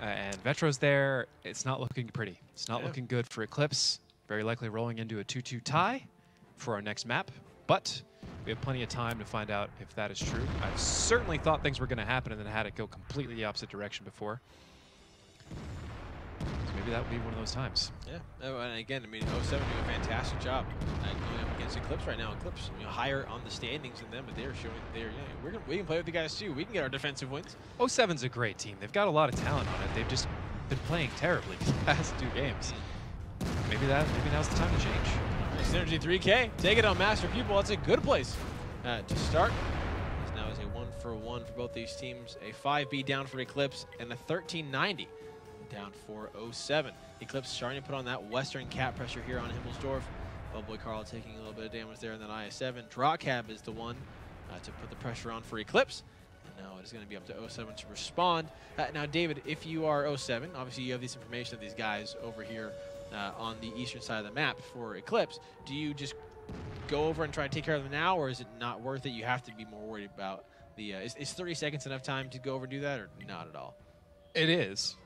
Uh, and Vetro's there. It's not looking pretty. It's not yeah. looking good for Eclipse. Very likely rolling into a two two tie for our next map. But we have plenty of time to find out if that is true. I certainly thought things were going to happen and then had it go completely the opposite direction before. So maybe that would be one of those times. Yeah. Oh, and again, I mean, o seven doing a fantastic job uh, going up against Eclipse right now. Eclipse, you know, higher on the standings than them, but they're showing they're, yeah, we're gonna, we can play with the guys too. We can get our defensive wins. o seven's a great team. They've got a lot of talent on it. They've just been playing terribly the past two games. Maybe that. Maybe now's the time to change. Synergy three K, take it on Master Pupil. That's a good place uh, to start. This now is a one for one for both these teams. A five B down for Eclipse and a thirteen ninety. Down for o seven. Eclipse starting to put on that Western cap pressure here on Himmelsdorf. Bubble Boy Carl taking a little bit of damage there, and then I S seven. Draw Cab is the one uh, to put the pressure on for Eclipse. And no, it's going to be up to O seven to respond. Uh, now, David, if you are O seven, obviously you have this information of these guys over here uh, on the eastern side of the map for Eclipse. Do you just go over and try to take care of them now, or is it not worth it? You have to be more worried about the... Uh, is, is thirty seconds enough time to go over and do that, or not at all? It is.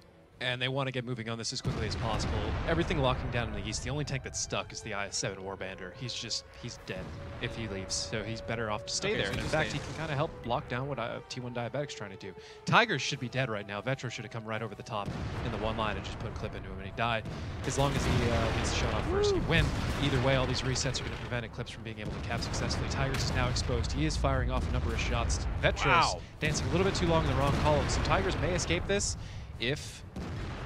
And they want to get moving on this as quickly as possible. Everything locking down in the east. The only tank that's stuck is the I S seven Warbander. He's just, he's dead if he leaves. So he's better off to stay okay, there. So and in fact, he can kind of help lock down what T one Diabetic's trying to do. Tigers should be dead right now. Vetro should have come right over the top in the one line and just put a clip into him and he died. As long as he uh, gets the shot off first, he wins. Either way, all these resets are going to prevent Eclipse from being able to cap successfully. Tigers is now exposed. He is firing off a number of shots. Vetro's wow. dancing a little bit too long in the wrong column. So Tigers may escape this if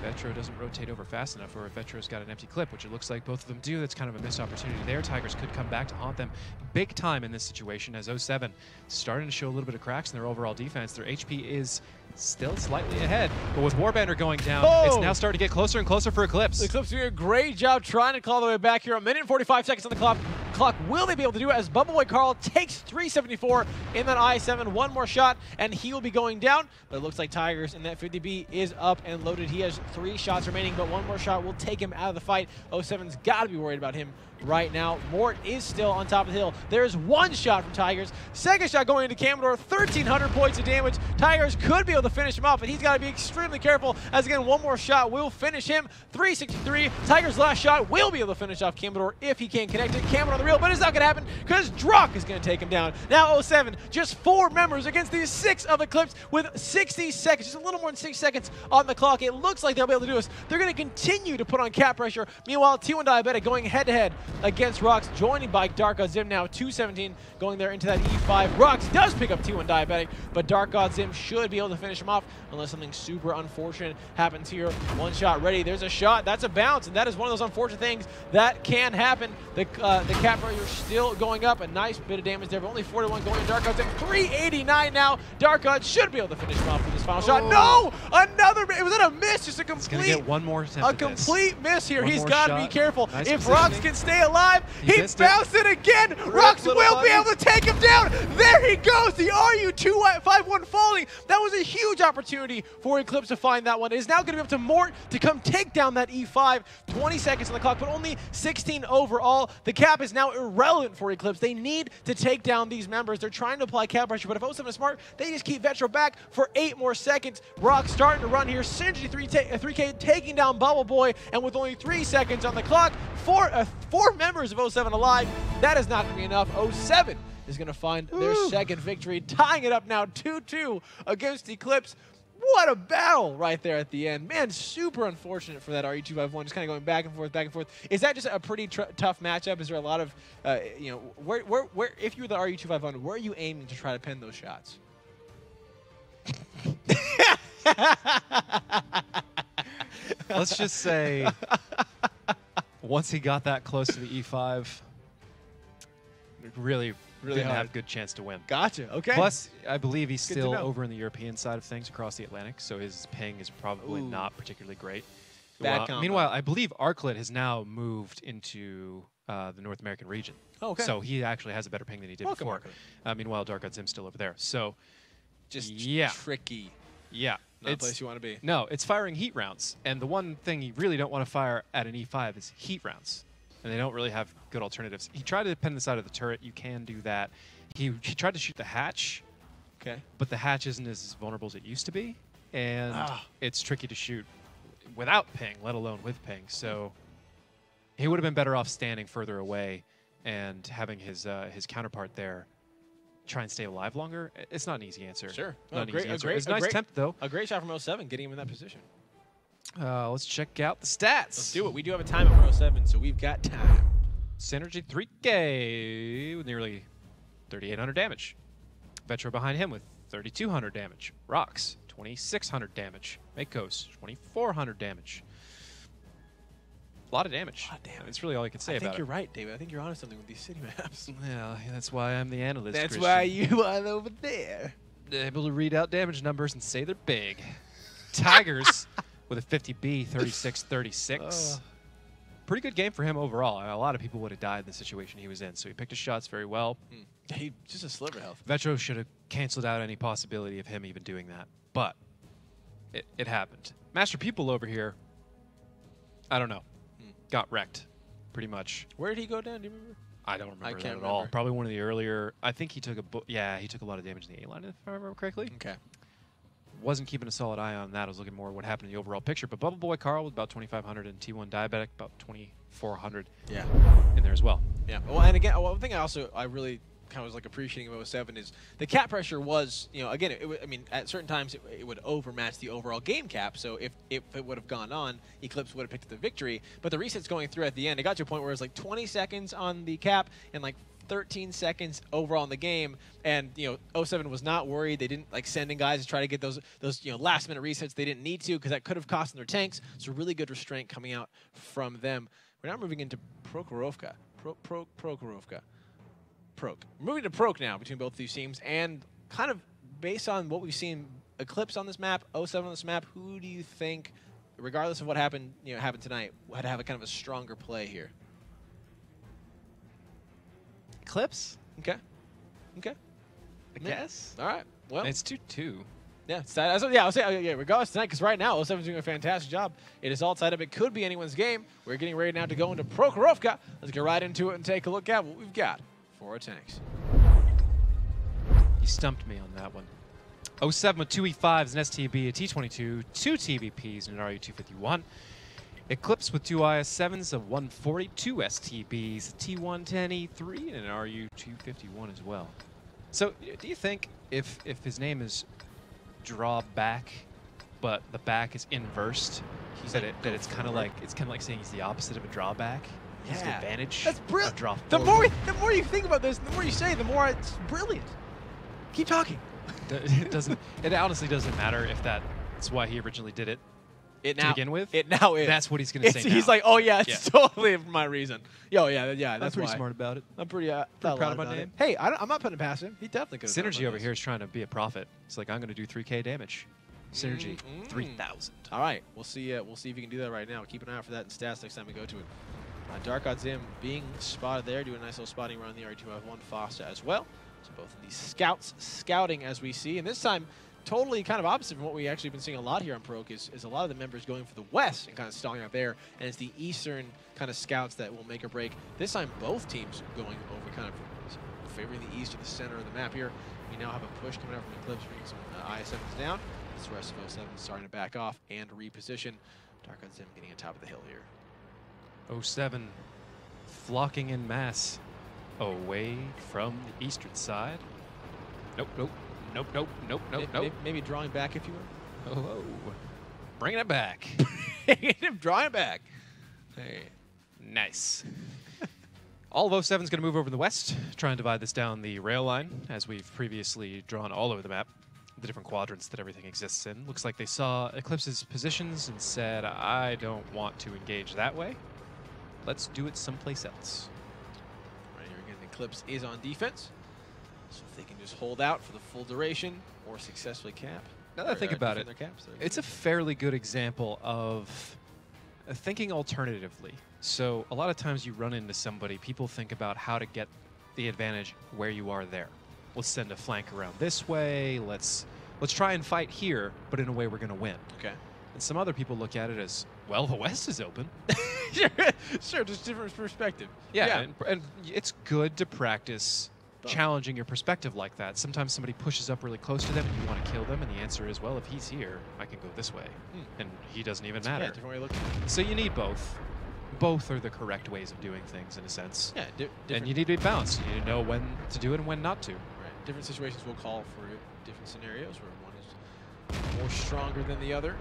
Vetro doesn't rotate over fast enough, or if Vetro's got an empty clip, which it looks like both of them do. That's kind of a missed opportunity there. Tigers could come back to haunt them big time in this situation, as O seven starting to show a little bit of cracks in their overall defense. Their H P is still slightly ahead, but with Warbanner going down, oh! it's now starting to get closer and closer for Eclipse. Eclipse doing a great job trying to claw the way back here. A minute and forty-five seconds on the clock. Clock. Will they be able to do it as Bubble Boy Carl takes three seventy-four in that I seven? One more shot, and he will be going down. But it looks like Tigers in that fifty B is up and loaded. He has three shots remaining, but one more shot will take him out of the fight. O seven's got to be worried about him right now. Mort is still on top of the hill. There's one shot from Tigers. Second shot going into Kamador. thirteen hundred points of damage. Tigers could be able to finish him off, but he's got to be extremely careful, as again, one more shot will finish him. three sixty-three. Tigers' last shot will be able to finish off Kamador if he can connect it. Kamador on the reel, but it's not going to happen because Drock is going to take him down. Now O seven, just four members against these six of Eclipse with sixty seconds, just a little more than six seconds on the clock. It looks like they'll be able to do this. They're going to continue to put on cap pressure. Meanwhile, T one Diabetic going head-to-head against Rox, joining by Dark Godzim now. two seventeen going there into that E five. Rox does pick up T one Diabetic, but Dark Godzim should be able to finish him off unless something super unfortunate happens here. One shot ready. There's a shot. That's a bounce, and that is one of those unfortunate things that can happen. The uh, the cap pressure still going up. A nice bit of damage there, but only forty-one going to Dark Godzim. three eighty-nine now. Dark Godzim should be able to finish him off with this final oh. shot. No! Another. It was that a miss? Just a complete. He's gonna get one more attempt. A complete miss here. One He's got to be careful. Nice if Rox can stay alive, he, he bounced it, it again. Rox will body. be able to take him down. There he goes. The R U two fifty-one falling. That was a huge opportunity for Eclipse to find that one. It is now going to be up to Mort to come take down that E five. twenty seconds on the clock, but only sixteen overall. The cap is now irrelevant for Eclipse. They need to take down these members. They're trying to apply cap pressure, but if O seven is smart, they just keep Vetro back for eight more seconds. Rox starting to run here. Synergy three K taking down Bubble Boy, and with only three seconds on the clock, four, uh, four members of O seven alive. That is not going to be enough. O seven is going to find Woo. their second victory, tying it up now two two against Eclipse. What a battle right there at the end. Man, super unfortunate for that R E two fifty-one, just kind of going back and forth, back and forth. Is that just a pretty tr tough matchup? Is there a lot of, uh, you know, where, where, where, if you were the R E two fifty-one, where are you aiming to try to pin those shots? Let's just say, once he got that close to the E five, really, really didn't hard. have a good chance to win. Gotcha, okay. Plus, I believe he's good still over in the European side of things across the Atlantic, so his ping is probably Ooh. not particularly great. Bad well, meanwhile, I believe Arclight has now moved into uh, the North American region. Oh, okay. So he actually has a better ping than he did Welcome before. Uh, meanwhile, Dark Godzim's still over there. So, just yeah. tricky. Yeah. Not it's, the place you want to be. No, it's firing heat rounds. And the one thing you really don't want to fire at an E five is heat rounds. And they don't really have good alternatives. He tried to pin the side of the turret. You can do that. He, he tried to shoot the hatch. Okay. But the hatch isn't as vulnerable as it used to be. And ah. it's tricky to shoot without ping, let alone with ping. So he would have been better off standing further away and having his, uh, his counterpart there try and stay alive longer. It's not an easy answer. Sure. Not oh, an great, easy answer. Great, it's a nice great, attempt, though. A great shot from O seven, getting him in that position. Uh, let's check out the stats. Let's do it. We do have a time for O seven, so we've got time. Synergy three K with nearly thirty-eight hundred damage. Vetro behind him with thirty-two hundred damage. Rox, twenty-six hundred damage. Makos, twenty-four hundred damage. A lot of damage. Oh, damn. That's really all I can say I about it. I think you're right, David. I think you're onto something with these city maps. Yeah, that's why I'm the analyst, That's Christian. why you are over there. They're able to read out damage numbers and say they're big. Tigers with a fifty B, thirty-six thirty-six. Uh, pretty good game for him overall. I mean, a lot of people would have died in the situation he was in, so he picked his shots very well. Mm. He just a sliver health. Vetro should have canceled out any possibility of him even doing that, but it, it happened. Master Pupil over here, I don't know, mm. got wrecked pretty much. Where did he go down? Do you remember? I don't remember I that can't at remember. all. Probably one of the earlier. I think he took a bo yeah, he took a lot of damage in the A line if I remember correctly. Okay. Wasn't keeping a solid eye on that. I was looking more at what happened in the overall picture. But Bubble Boy Carl was about twenty-five hundred and T one Diabetic about twenty-four hundred. Yeah. In there as well. Yeah. Well, and again, one thing I also I really kind of was like appreciating about oh seven is the cap pressure was, you know, again, it, it, I mean, at certain times it, it would overmatch the overall game cap. So if, if it would have gone on, eClipse would have picked up the victory. But the resets going through at the end, it got to a point where it was like twenty seconds on the cap and like thirteen seconds overall in the game, and you know, oh seven was not worried. They didn't like sending guys to try to get those those you know last minute resets. They didn't need to because that could have cost them their tanks. So really good restraint coming out from them. We're now moving into Prokhorovka. Pro Pro Prokhorovka. Prok. We're moving to Prok now between both these teams, and kind of based on what we've seen, Eclipse on this map, oh seven on this map. Who do you think, regardless of what happened, you know, happened tonight, had to have a kind of a stronger play here? Eclipse? Okay. Okay. I guess. All right. Well, it's two two. Yeah, it's tied. So, yeah, I was saying, yeah, regardless tonight, because right now, oh seven's doing a fantastic job. It is all tied up. It could be anyone's game. We're getting ready now to go into Prokhorovka. Let's get right into it and take a look at what we've got for our tanks. You stumped me on that one. oh seven with two E fives, an S T B, a T twenty-two, two T B Ps, and an R U two fifty-one. Eclipse with two I S sevens, a one forty, two S T Bs, a T one ten, E three, and an R U two fifty-one as well. So do you think if, if his name is Draw Back, but the back is inversed, he's that, it, that it's kind of like it's kind of like saying he's the opposite of a drawback? Yeah. He's the advantage That's brilliant. Draw the more, the more you think about this, the more you say, the more it's brilliant. Keep talking. It, doesn't, it honestly doesn't matter if that's why he originally did it. It now, to begin with, it now is. That's what he's going to say now. He's like, oh yeah, it's yeah. totally my reason. Yo, yeah, yeah, that's I'm pretty why. smart about it. I'm pretty, uh, pretty proud of my name. It. Hey, I don't, I'm not putting it past him. He definitely could. Synergy over this. Here is trying to be a prophet. It's like I'm going to do three K damage. Synergy, mm-hmm. three thousand. All right, we'll see. Uh, we'll see if you can do that right now. Keep an eye out for that in stats next time we go to it. Uh, Dark Godzim being spotted there, doing a nice little spotting around the R two five one Fosta as well. So both of these scouts scouting as we see, and this time. Totally kind of opposite from what we actually been seeing a lot here on Prok is, is a lot of the members going for the West and kind of stalling out there, and it's the Eastern kind of scouts that will make or break. This time both teams going over kind of favoring the East or the center of the map here. We now have a push coming out from Eclipse, bringing some uh, I S sevens down. This rest of oh seven starting to back off and reposition. Dark Godzim getting on top of the hill here. oh seven flocking in mass away from the Eastern side. Nope, nope. Nope, nope, nope, nope, nope. Maybe drawing back, if you will. Oh, oh. Bringing it back. Drawing it back. Hey. Nice. All of oh seven's going to move over to the west, try and divide this down the rail line, as we've previously drawn all over the map, the different quadrants that everything exists in. Looks like they saw Eclipse's positions and said, I don't want to engage that way. Let's do it someplace else. Right here again, Eclipse is on defense. So if they can just hold out for the full duration or successfully cap. Now that I think about it, caps, it's a fairly good example of thinking alternatively. So a lot of times you run into somebody, people think about how to get the advantage where you are there. Let's send a flank around this way. Let's let's try and fight here, but in a way we're going to win. Okay. And some other people look at it as, well, the West is open. Sure, just different perspective. Yeah, yeah. And, and it's good to practice challenging your perspective like that. Sometimes somebody pushes up really close to them and you want to kill them, and the answer is, well, if he's here, I can go this way. Hmm. And he doesn't even matter. Yeah, so you need both. Both are the correct ways of doing things, in a sense. Yeah, and you need to be balanced. You need to know when to do it and when not to. Right. Different situations will call for different scenarios where one is more stronger than the other.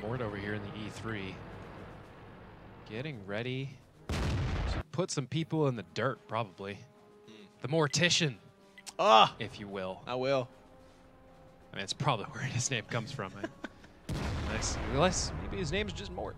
Mort over here in the E three. Getting ready to put some people in the dirt, probably. The Mortician, oh, if you will. I will. I mean, it's probably where his name comes from. Right? Nice. Unless maybe his name is just Mort.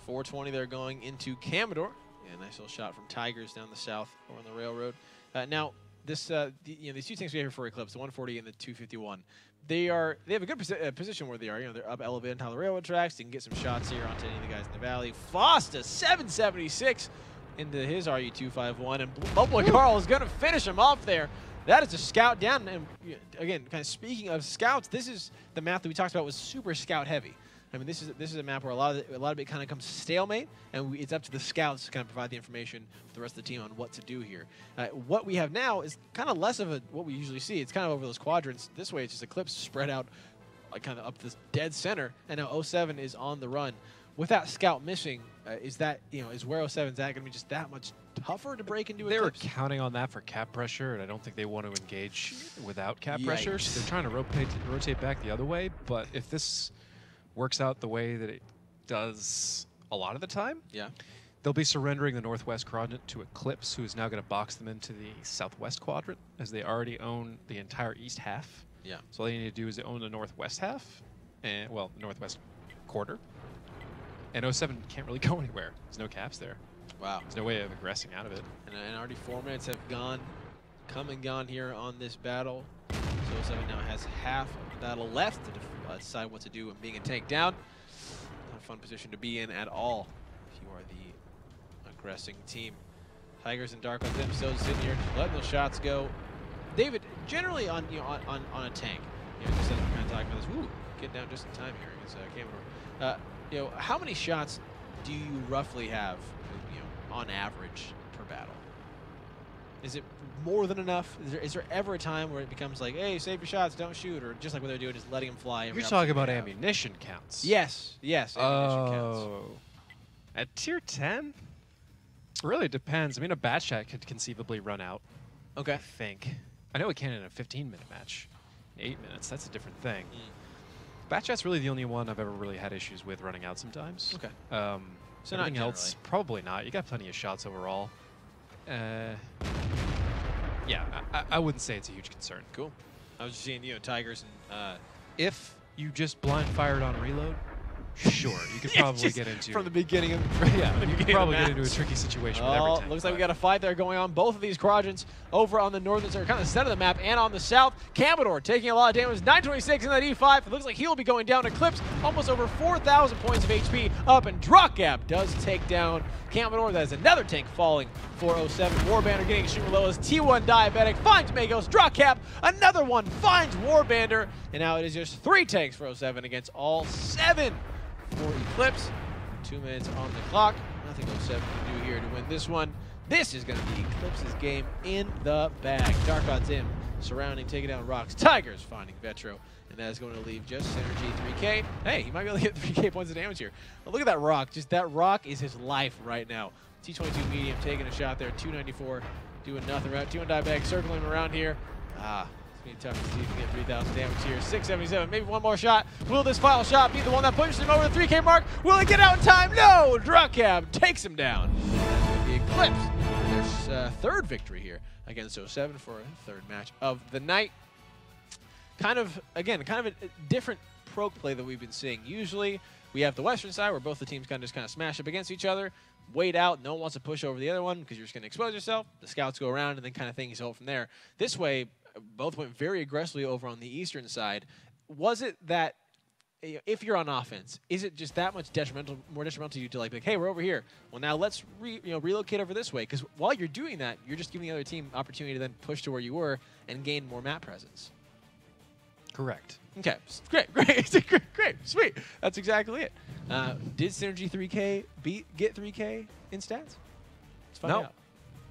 four twenty there going into Kamador. Yeah, nice little shot from Tigers down the south or on the railroad. Uh, now, this uh, the, you know, these two tanks we have here for Eclipse, the one forty and the two fifty-one, they are they have a good posi uh, position where they are. You know, they're up elevated on the railroad tracks. They can get some shots here onto any of the guys in the valley. Fosta seven seventy-six into his R U two fifty-one, and Bubble Boy Carl is going to finish him off there. That is a scout down. And again, kind of speaking of scouts, this is the map that we talked about was super scout heavy. I mean, this is this is a map where a lot of the, a lot of it kind of comes stalemate, and we, it's up to the scouts to kind of provide the information for the rest of the team on what to do here. Uh, what we have now is kind of less of a what we usually see. It's kind of over those quadrants. This way, it's just Eclipse spread out, uh, kind of up this dead center, and now O seven is on the run. Without scout missing, uh, is that you know is where O seven's at going to be just that much tougher to break into? They Eclipse? were counting on that for cap pressure, and I don't think they want to engage without cap Yikes. pressure. So they're trying to rotate rotate back the other way, but if this works out the way that it does a lot of the time, yeah, they'll be surrendering the northwest quadrant to Eclipse, who is now going to box them into the southwest quadrant, as they already own the entire east half. Yeah. So all they need to do is own the northwest half, and well, northwest quarter. And O seven can't really go anywhere. There's no caps there. Wow. There's no way of aggressing out of it. And, and already four minutes have gone, come and gone here on this battle. So O seven now has half of the battle left to Uh, decide what to do and being a tank down. Not a fun position to be in at all if you are the aggressing team. Tigers and Dark Godzim still sitting here, letting those shots go. David, generally on you know, on, on, on a tank, you know, just as we're kind of talking about this, woo, get down just in time here against uh, Kamador. Uh, you know, how many shots do you roughly have, you know, on average per battle? Is it more than enough? Is there, is there ever a time where it becomes like, hey, save your shots, don't shoot, or just like what they're doing, just letting them fly? You're talking about ammunition counts. Yes, yes, ammunition oh. counts. Oh. At tier ten? Really depends. I mean, a bat shot could conceivably run out. Okay. I think. I know it can in a fifteen minute match. Eight minutes, that's a different thing. Mm. Bat shot's really the only one I've ever really had issues with running out sometimes. Okay. Um, so nothing else? Probably not. You got plenty of shots overall. Uh, yeah, I, I wouldn't say it's a huge concern. Cool. I was just seeing, you know, Tigers and... Uh, if you just blind fired on reload, sure, you could probably get into... From the beginning of... Yeah, you could probably get into a tricky situation oh, with every tank. Looks like we got a fight there going on. Both of these quadrants over on the northern side, kind of the center of the map, and on the south. Kamador taking a lot of damage. nine twenty-six in that E five. It looks like he'll be going down. Eclipse almost over four thousand points of H P up, and Draw Cab does take down Kamador. That is another tank falling for O seven. Warbanner getting super low as T one Diabetic finds Makos. Draw Cab, another one finds Warbanner. And now it is just three tanks for O seven against all seven for Eclipse. Two minutes on the clock. Nothing O seven can do here to win this one. This is going to be Eclipse's game in the bag. Dark Godzim surrounding, taking down Rox. Tigers finding Vetro. And that is going to leave just Synergy three K. Hey, he might be able to get three K points of damage here. But look at that Rock. Just that Rock is his life right now. T twenty-two medium taking a shot there. two ninety-four doing nothing. T one Diabetic circling him around here. Ah, it's going to be tough to see if he can get three thousand damage here. six seventy-seven, maybe one more shot. Will this final shot be the one that pushes him over the three K mark? Will it get out in time? No! Draw Cab takes him down. That's going to be Eclipse. There's uh, third victory here against O seven for a third match of the night. Kind of, again, kind of a different Prog play that we've been seeing. Usually, we have the western side where both the teams kind of just kind of smash up against each other, wait out, no one wants to push over the other one because you're just going to expose yourself, the scouts go around, and then kind of things hold from there. This way, both went very aggressively over on the eastern side. Was it that, if you're on offense, is it just that much detrimental, more detrimental to you to like, like hey, we're over here. Well, now let's re, you know relocate over this way, because while you're doing that, you're just giving the other team opportunity to then push to where you were and gain more map presence. Correct. Okay, great, great, great, great, sweet. That's exactly it. Uh, did Synergy three K beat get three K in stats? Let's find no. out.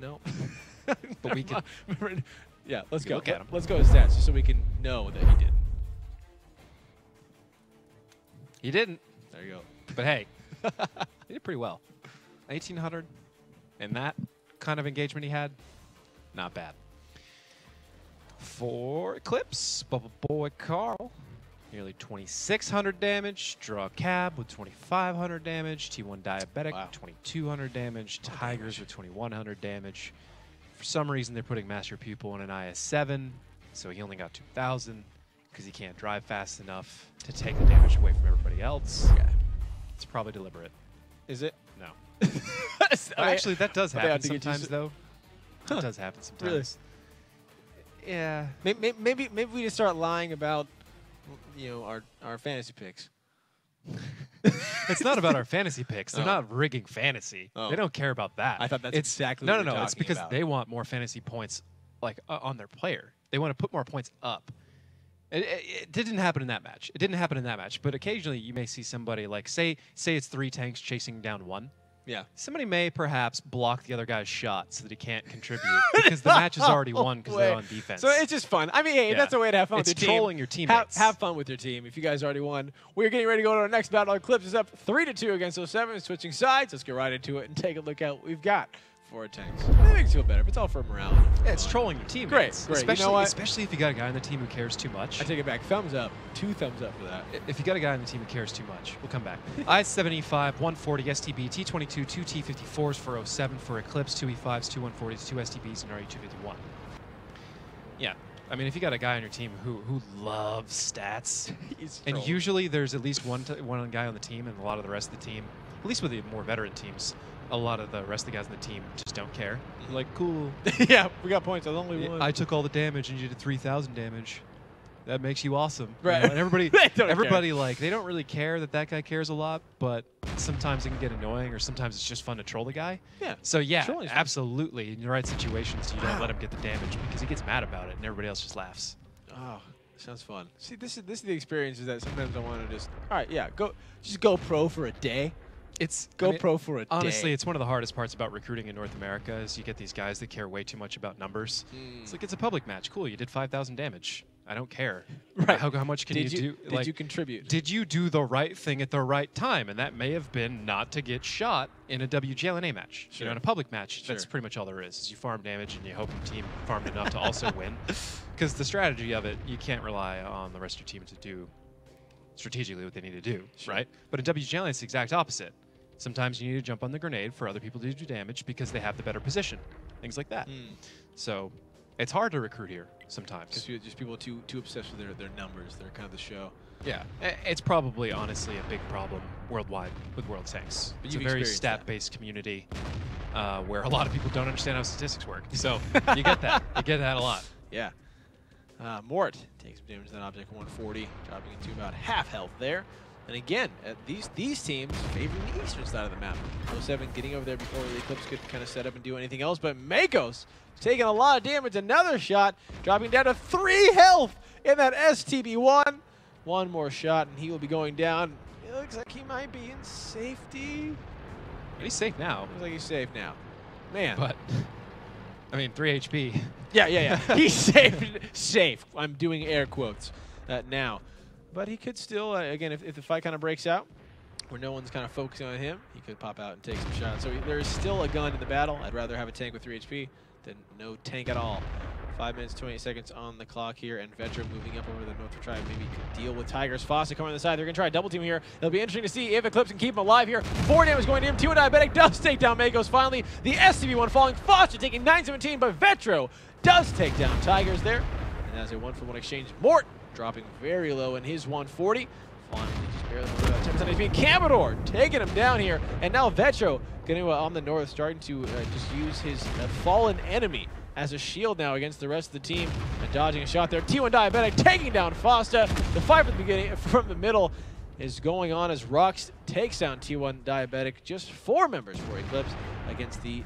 No. But we can. Yeah, let's we go. Look at him. Let's go to stats just so we can know that he didn't. He didn't. There you go. But hey, he did pretty well. eighteen hundred, and that kind of engagement he had, not bad. For Eclipse, Bubble Boy Carl, nearly twenty-six hundred damage. Draw Cab with twenty-five hundred damage. T one Diabetic wow. with twenty-two hundred damage. Oh, Tigers gosh. with twenty-one hundred damage. For some reason, they're putting Master Pupil in an I S seven, so he only got two thousand because he can't drive fast enough to take the damage away from everybody else. Okay. It's probably deliberate. Is it? No. oh, actually, that does happen sometimes, though. It huh. does happen sometimes. Really? Yeah. Maybe maybe maybe we just start lying about, you know, our our fantasy picks. It's not about our fantasy picks. They're oh. not rigging fantasy. Oh. They don't care about that. I thought that's it's, exactly. No, what no, you're no. It's because about. they want more fantasy points, like uh, on their player. They want to put more points up. It, it, it didn't happen in that match. It didn't happen in that match. But occasionally, you may see somebody like say say it's three tanks chasing down one. Yeah. Somebody may perhaps block the other guy's shot so that he can't contribute because the match is already won because they're on defense. So it's just fun. I mean, hey, yeah. that's a way to have fun it's with your team. It's trolling your teammates. Ha have fun with your team if you guys already won. We're getting ready to go to our next battle. Eclipse is up three to two against O seven. Switching sides. Let's get right into it and take a look at what we've got for our tanks. It makes you feel better, but it's all for morale. Yeah, it's trolling your teammates. Great, great. Especially, you know what? Especially if you got a guy on the team who cares too much. I take it back. Thumbs up. Two thumbs up for that. If you got a guy on the team who cares too much, we'll come back. I seventy-five, one forty S T B, T twenty-two, two T fifty-fours for O seven for Eclipse, two E fives, two one forties, two S T Bs, and R E two fifty-one. Yeah. I mean, if you got a guy on your team who who loves stats, and usually there's at least one, one guy on the team and a lot of the rest of the team, at least with the more veteran teams, a lot of the rest of the guys on the team just don't care. Like, cool. Yeah, we got points. I was only one. I took all the damage and you did three thousand damage. That makes you awesome. Right. You know? And everybody, everybody care. like, they don't really care that that guy cares a lot, but sometimes it can get annoying or sometimes it's just fun to troll the guy. Yeah. So, yeah, absolutely. In the right situations, you don't let him get the damage because he gets mad about it and everybody else just laughs. Oh, sounds fun. See, this is this is the experience is that sometimes I want to just, all right, yeah, go, just go pro for a day. It's go I mean, pro for a honestly, day. It's one of the hardest parts about recruiting in North America is you get these guys that care way too much about numbers. Mm. It's like, it's a public match. Cool, you did five thousand damage. I don't care. Right. How, how much can did you, you do? Did like, you contribute? Did you do the right thing at the right time? And that may have been not to get shot in a W G L N A match. Sure. You know, in a public match, sure. that's pretty much all there is, is you farm damage and you hope your team farmed enough to also win. Because the strategy of it, you can't rely on the rest of your team to do strategically what they need to do, sure. right? But in W G L N A, it's the exact opposite. Sometimes you need to jump on the grenade for other people to do damage because they have the better position, things like that. Mm. So it's hard to recruit here sometimes. Just people too too obsessed with their, their numbers. They're kind of the show. Yeah, it's probably honestly a big problem worldwide with World Tanks. But it's a very stat-based community uh, where a lot of people don't understand how statistics work. So you get that. You get that a lot. Yeah. Uh, Mort takes damage to that object one forty, dropping into about half health there. And again, uh, these these teams favoring the eastern side of the map. O seven getting over there before the Eclipse could kind of set up and do anything else, but Makos taking a lot of damage. Another shot, dropping down to three health in that S T B one. One more shot, and he will be going down. It looks like he might be in safety. He's safe now. Looks like he's safe now. Man. But, I mean, three H P. Yeah, yeah, yeah. He's safe. Safe. I'm doing air quotes uh, now. But he could still, uh, again, if, if the fight kind of breaks out, where no one's kind of focusing on him, he could pop out and take some shots. So he, there is still a gun in the battle. I'd rather have a tank with three H P than no tank at all. five minutes, twenty-eight seconds on the clock here, and Vetro moving up over the north to try and maybe deal with Tigers. Fosta coming on the side. They're going to try a double team here. It'll be interesting to see if Eclipse can keep him alive here. Four damage going to him. T one Diabetic does take down Makos. Finally, the S C V one falling. Fosta taking nine seventeen, but Vetro does take down Tigers there. And as a one-for-one exchange, Mort dropping very low in his one forty. Finally, just barely about ten percent H P. Kamador taking him down here. And now Vetro going to, uh, on the north, starting to uh, just use his uh, fallen enemy as a shield now against the rest of the team. And dodging a shot there. T one Diabetic taking down Fosta. The fight from the beginning, from the middle is going on as Rox takes down T one Diabetic. Just four members for Eclipse against the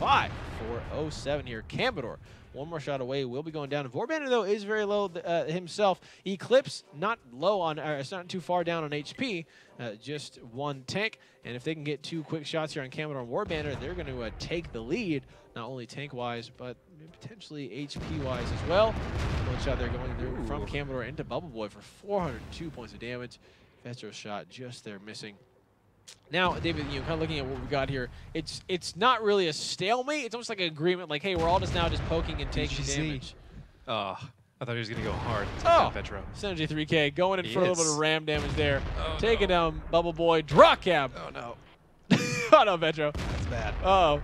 five for O seven here. Kamador, one more shot away, will be going down. Warbanner, though, is very low uh, himself. Eclipse, not low on, or it's not too far down on H P, uh, just one tank. And if they can get two quick shots here on Kamador and Warbanner, they're going to uh, take the lead, not only tank-wise, but potentially H P-wise as well. One shot there going through from Kamador into Bubble Boy for four hundred two points of damage. Vetro's shot just there missing. Now, David, you know, kind of looking at what we got here, it's it's not really a stalemate. It's almost like an agreement, like, hey, we're all just now just poking and taking damage. Oh, I thought he was going to go hard. Oh, Vetro. Synergy three K going in he for is. a little bit of ram damage there. Oh, taking down no. um, Bubble Boy. Draw Cab. Oh, no. Oh, no, Vetro. That's bad. Uh-oh.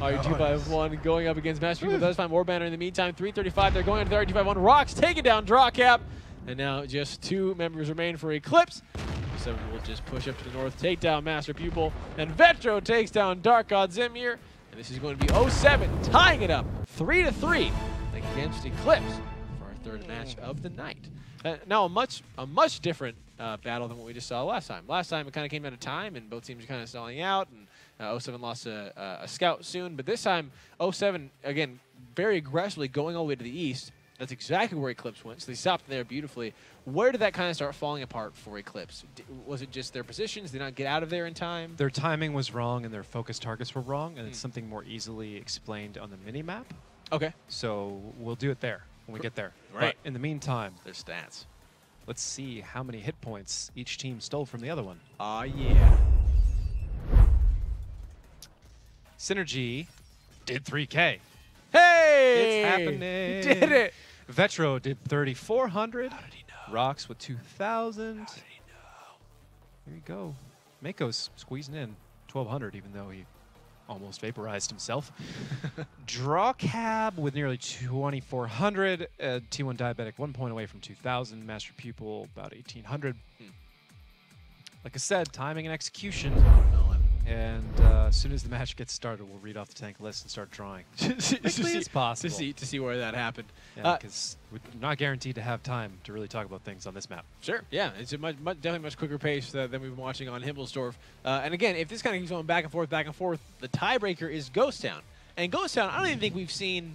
R E two fifty-one going up against Master Pupil. Does find Warbanner in the meantime. three thirty-five, they're going into the R E two fifty-one. Rox taking down Draw Cab. And now just two members remain for Eclipse. Seven will just push up to the north, take down Master Pupil, and Vetro takes down Dark Godzim here. And this is going to be O seven tying it up three to three against eClipse for our third match of the night. Uh, now a much a much different uh, battle than what we just saw last time. Last time it kind of came out of time and both teams were kind of stalling out, and uh, o seven lost a, a scout soon. But this time o seven, again, very aggressively going all the way to the east. That's exactly where eClipse went, so they stopped there beautifully. Where did that kind of start falling apart for eClipse? D was it just their positions? Did they not get out of there in time? Their timing was wrong and their focus targets were wrong, and mm. it's something more easily explained on the mini-map. Okay. So we'll do it there when we get there. Right. But in the meantime, their stats. Let's see how many hit points each team stole from the other one. Ah, uh, yeah. Synergy did three K. Hey! It's happening. He did it. Vetro did thirty-four hundred. How did he know? Rox with two thousand. How did he know? There you go. Makos squeezing in twelve hundred, even though he almost vaporized himself. Draw Cab with nearly twenty-four hundred. Uh, T one Diabetic one point away from two thousand. Master Pupil about eighteen hundred. Hmm. Like I said, timing and execution. And uh, as soon as the match gets started, we'll read off the tank list and start drawing. As quickly as possible. To see, to see where that happened. Because yeah, uh, we're not guaranteed to have time to really talk about things on this map. Sure, yeah. It's a much, much, definitely much quicker pace uh, than we've been watching on Himmelsdorf. Uh, and again, if this kind of keeps going back and forth, back and forth, the tiebreaker is Ghost Town. And Ghost Town, I don't even think we've seen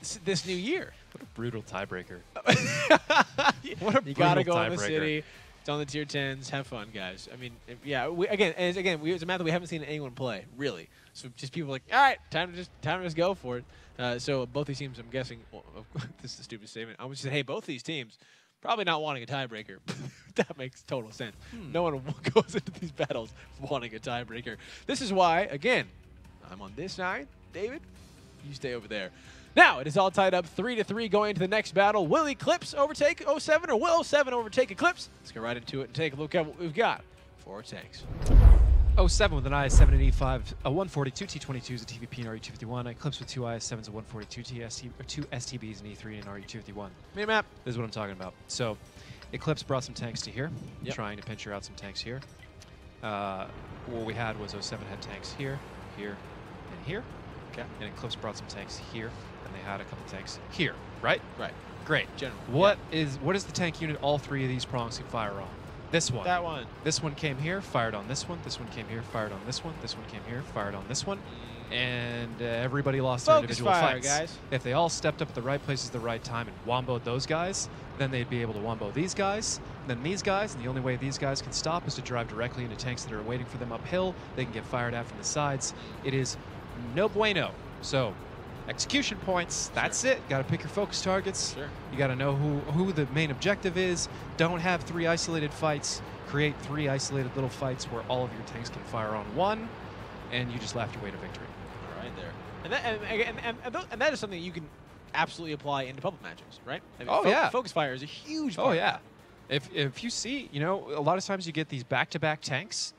this, this new year. What a brutal tiebreaker. What a brutal tiebreaker. You got to go in the city. It's on the tier tens. Have fun, guys. I mean, yeah. We, again, and again, we, it's a map that we haven't seen anyone play, really. So just people are like, all right, time to just time to just go for it. Uh, so both these teams, I'm guessing, well, this is a stupid statement. I'm just saying, hey, both these teams probably not wanting a tiebreaker. That makes total sense. Hmm. No one goes into these battles wanting a tiebreaker. This is why, again, I'm on this side. David, you stay over there. Now it is all tied up, three to three, going into the next battle. Will Eclipse overtake o seven, or will o seven overtake Eclipse? Let's get right into it and take a look at what we've got for our tanks. o seven with an I S seven eighty-five, a one forty-two, T twenty-twos, a T V P, and R E two fifty-one. Eclipse with two I S sevens, a one forty-two, two S T Bs, an E three, and R E two fifty-one. Mini-map. This is what I'm talking about. So Eclipse brought some tanks to here, yep. Trying to pincher out some tanks here. Uh, what we had was o seven had tanks here, here, and here. Okay. And Eclipse brought some tanks here. And they had a couple tanks here, right? Right. Great. General. What yeah. is what is the tank unit all three of these prongs can fire on? This one. That one. This one came here, fired on this one. This one came here, fired on this one. This one came here, fired on this one. And uh, everybody lost Focus their individual fire, fights. Guys. If they all stepped up at the right places at the right time and womboed those guys, then they'd be able to wombo these guys, and then these guys, and the only way these guys can stop is to drive directly into tanks that are waiting for them uphill. They can get fired at from the sides. It is no bueno. So execution points, that's sure. it. Got to pick your focus targets. Sure. You got to know who, who the main objective is. Don't have three isolated fights. Create three isolated little fights where all of your tanks can fire on one, and you just laugh your way to victory. All right there. And that, and, and, and, and that is something you can absolutely apply into public matches, right? I mean, oh, fo yeah. Focus fire is a huge part. Oh, yeah. If, if you see, you know, a lot of times you get these back-to-back tanks.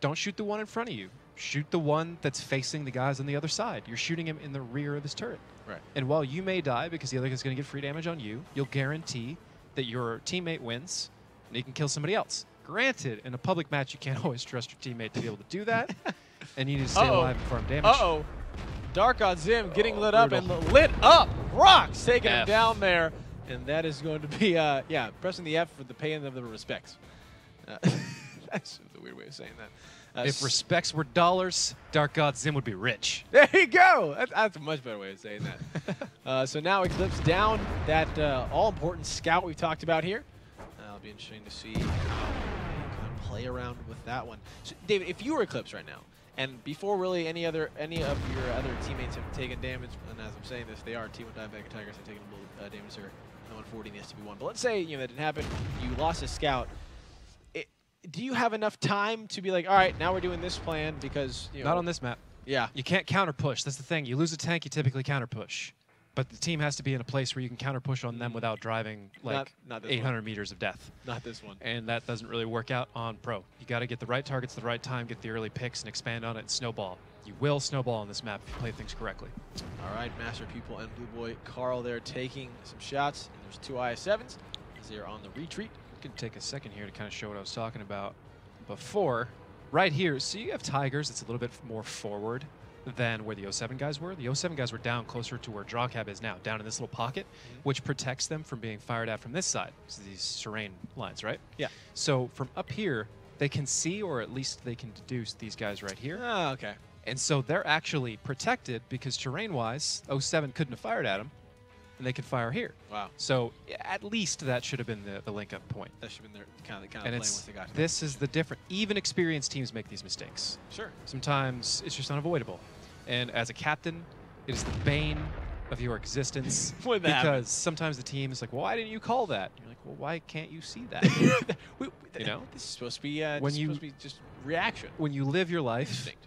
Don't shoot the one in front of you. Shoot the one that's facing the guys on the other side. You're shooting him in the rear of his turret. Right. And while you may die because the other guy's going to get free damage on you, you'll guarantee that your teammate wins and he can kill somebody else. Granted, in a public match, you can't always trust your teammate to be able to do that, and you need to stay uh -oh. alive and farm damage. Uh-oh. Dark Godzim oh, getting lit brutal. up and lit up. Rox taking F. him down there. And that is going to be, uh, yeah, pressing the F for the paying of the respects. Uh, that's a weird way of saying that. Uh, if respects were dollars, Dark Godzim would be rich. There you go. That's, that's a much better way of saying that. uh, so now Eclipse down that uh, all-important scout we've talked about here. Uh, it'll be interesting to see how they kind of play around with that one. So, David, if you were Eclipse right now, and before really any other any of your other teammates have taken damage, and as I'm saying this, they are T one Diabetic Tigers have taken a uh, damage here, the one forty and the S T B one. But let's say you know that didn't happen. You lost a scout. Do you have enough time to be like, all right, now we're doing this plan because... You know, not on this map. Yeah. You can't counter-push. That's the thing. You lose a tank, you typically counter-push. But the team has to be in a place where you can counter-push on them without driving, like, not, not eight hundred one. Meters of death. Not this one. And that doesn't really work out on pro. You got to get the right targets at the right time, get the early picks, and expand on it and snowball. You will snowball on this map if you play things correctly. All right, Master Pupil and Blue Boy Carl there taking some shots. And there's two I S sevens as they're on the retreat. Could take a second here to kind of show what I was talking about before. Right here, so you have Tigers, it's a little bit more forward. than where the O seven guys were. The O seven guys were down closer to where Draw Cab is now, down in this little pocket, mm-hmm. which protects them from being fired at from this side. So these serene lines, right? Yeah. So from up here, they can see, or at least they can deduce these guys right here. Oh, okay. And so they're actually protected because terrain-wise, O seven couldn't have fired at them, and they could fire here. Wow. So at least that should have been the, the link-up point. That should have been their kind of, kind of playing what they got. This is the difference. Even experienced teams make these mistakes. Sure. Sometimes it's just unavoidable. And as a captain, it is the bane of your existence because happens. sometimes the team is like, well, why didn't you call that? And you're like, well, why can't you see that? we, we, you know, this is supposed to be uh, when you, supposed to be just reaction. When you live your life Instinct.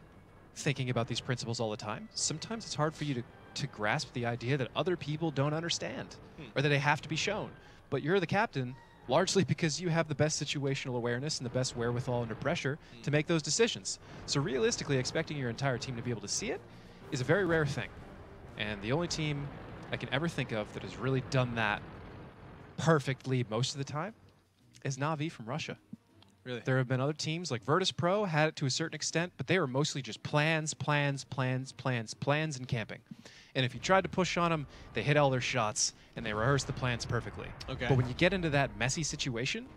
thinking about these principles all the time, sometimes it's hard for you to to grasp the idea that other people don't understand hmm. or that they have to be shown. But you're the captain largely because you have the best situational awareness and the best wherewithal under pressure hmm. to make those decisions. So realistically, expecting your entire team to be able to see it is a very rare thing. And the only team I can ever think of that has really done that perfectly most of the time is Na'Vi from Russia. Really? There have been other teams, like Virtus Pro had it to a certain extent, but they were mostly just plans, plans, plans, plans, plans, and camping. And if you tried to push on them, they hit all their shots, and they rehearsed the plans perfectly. Okay. But when you get into that messy situation,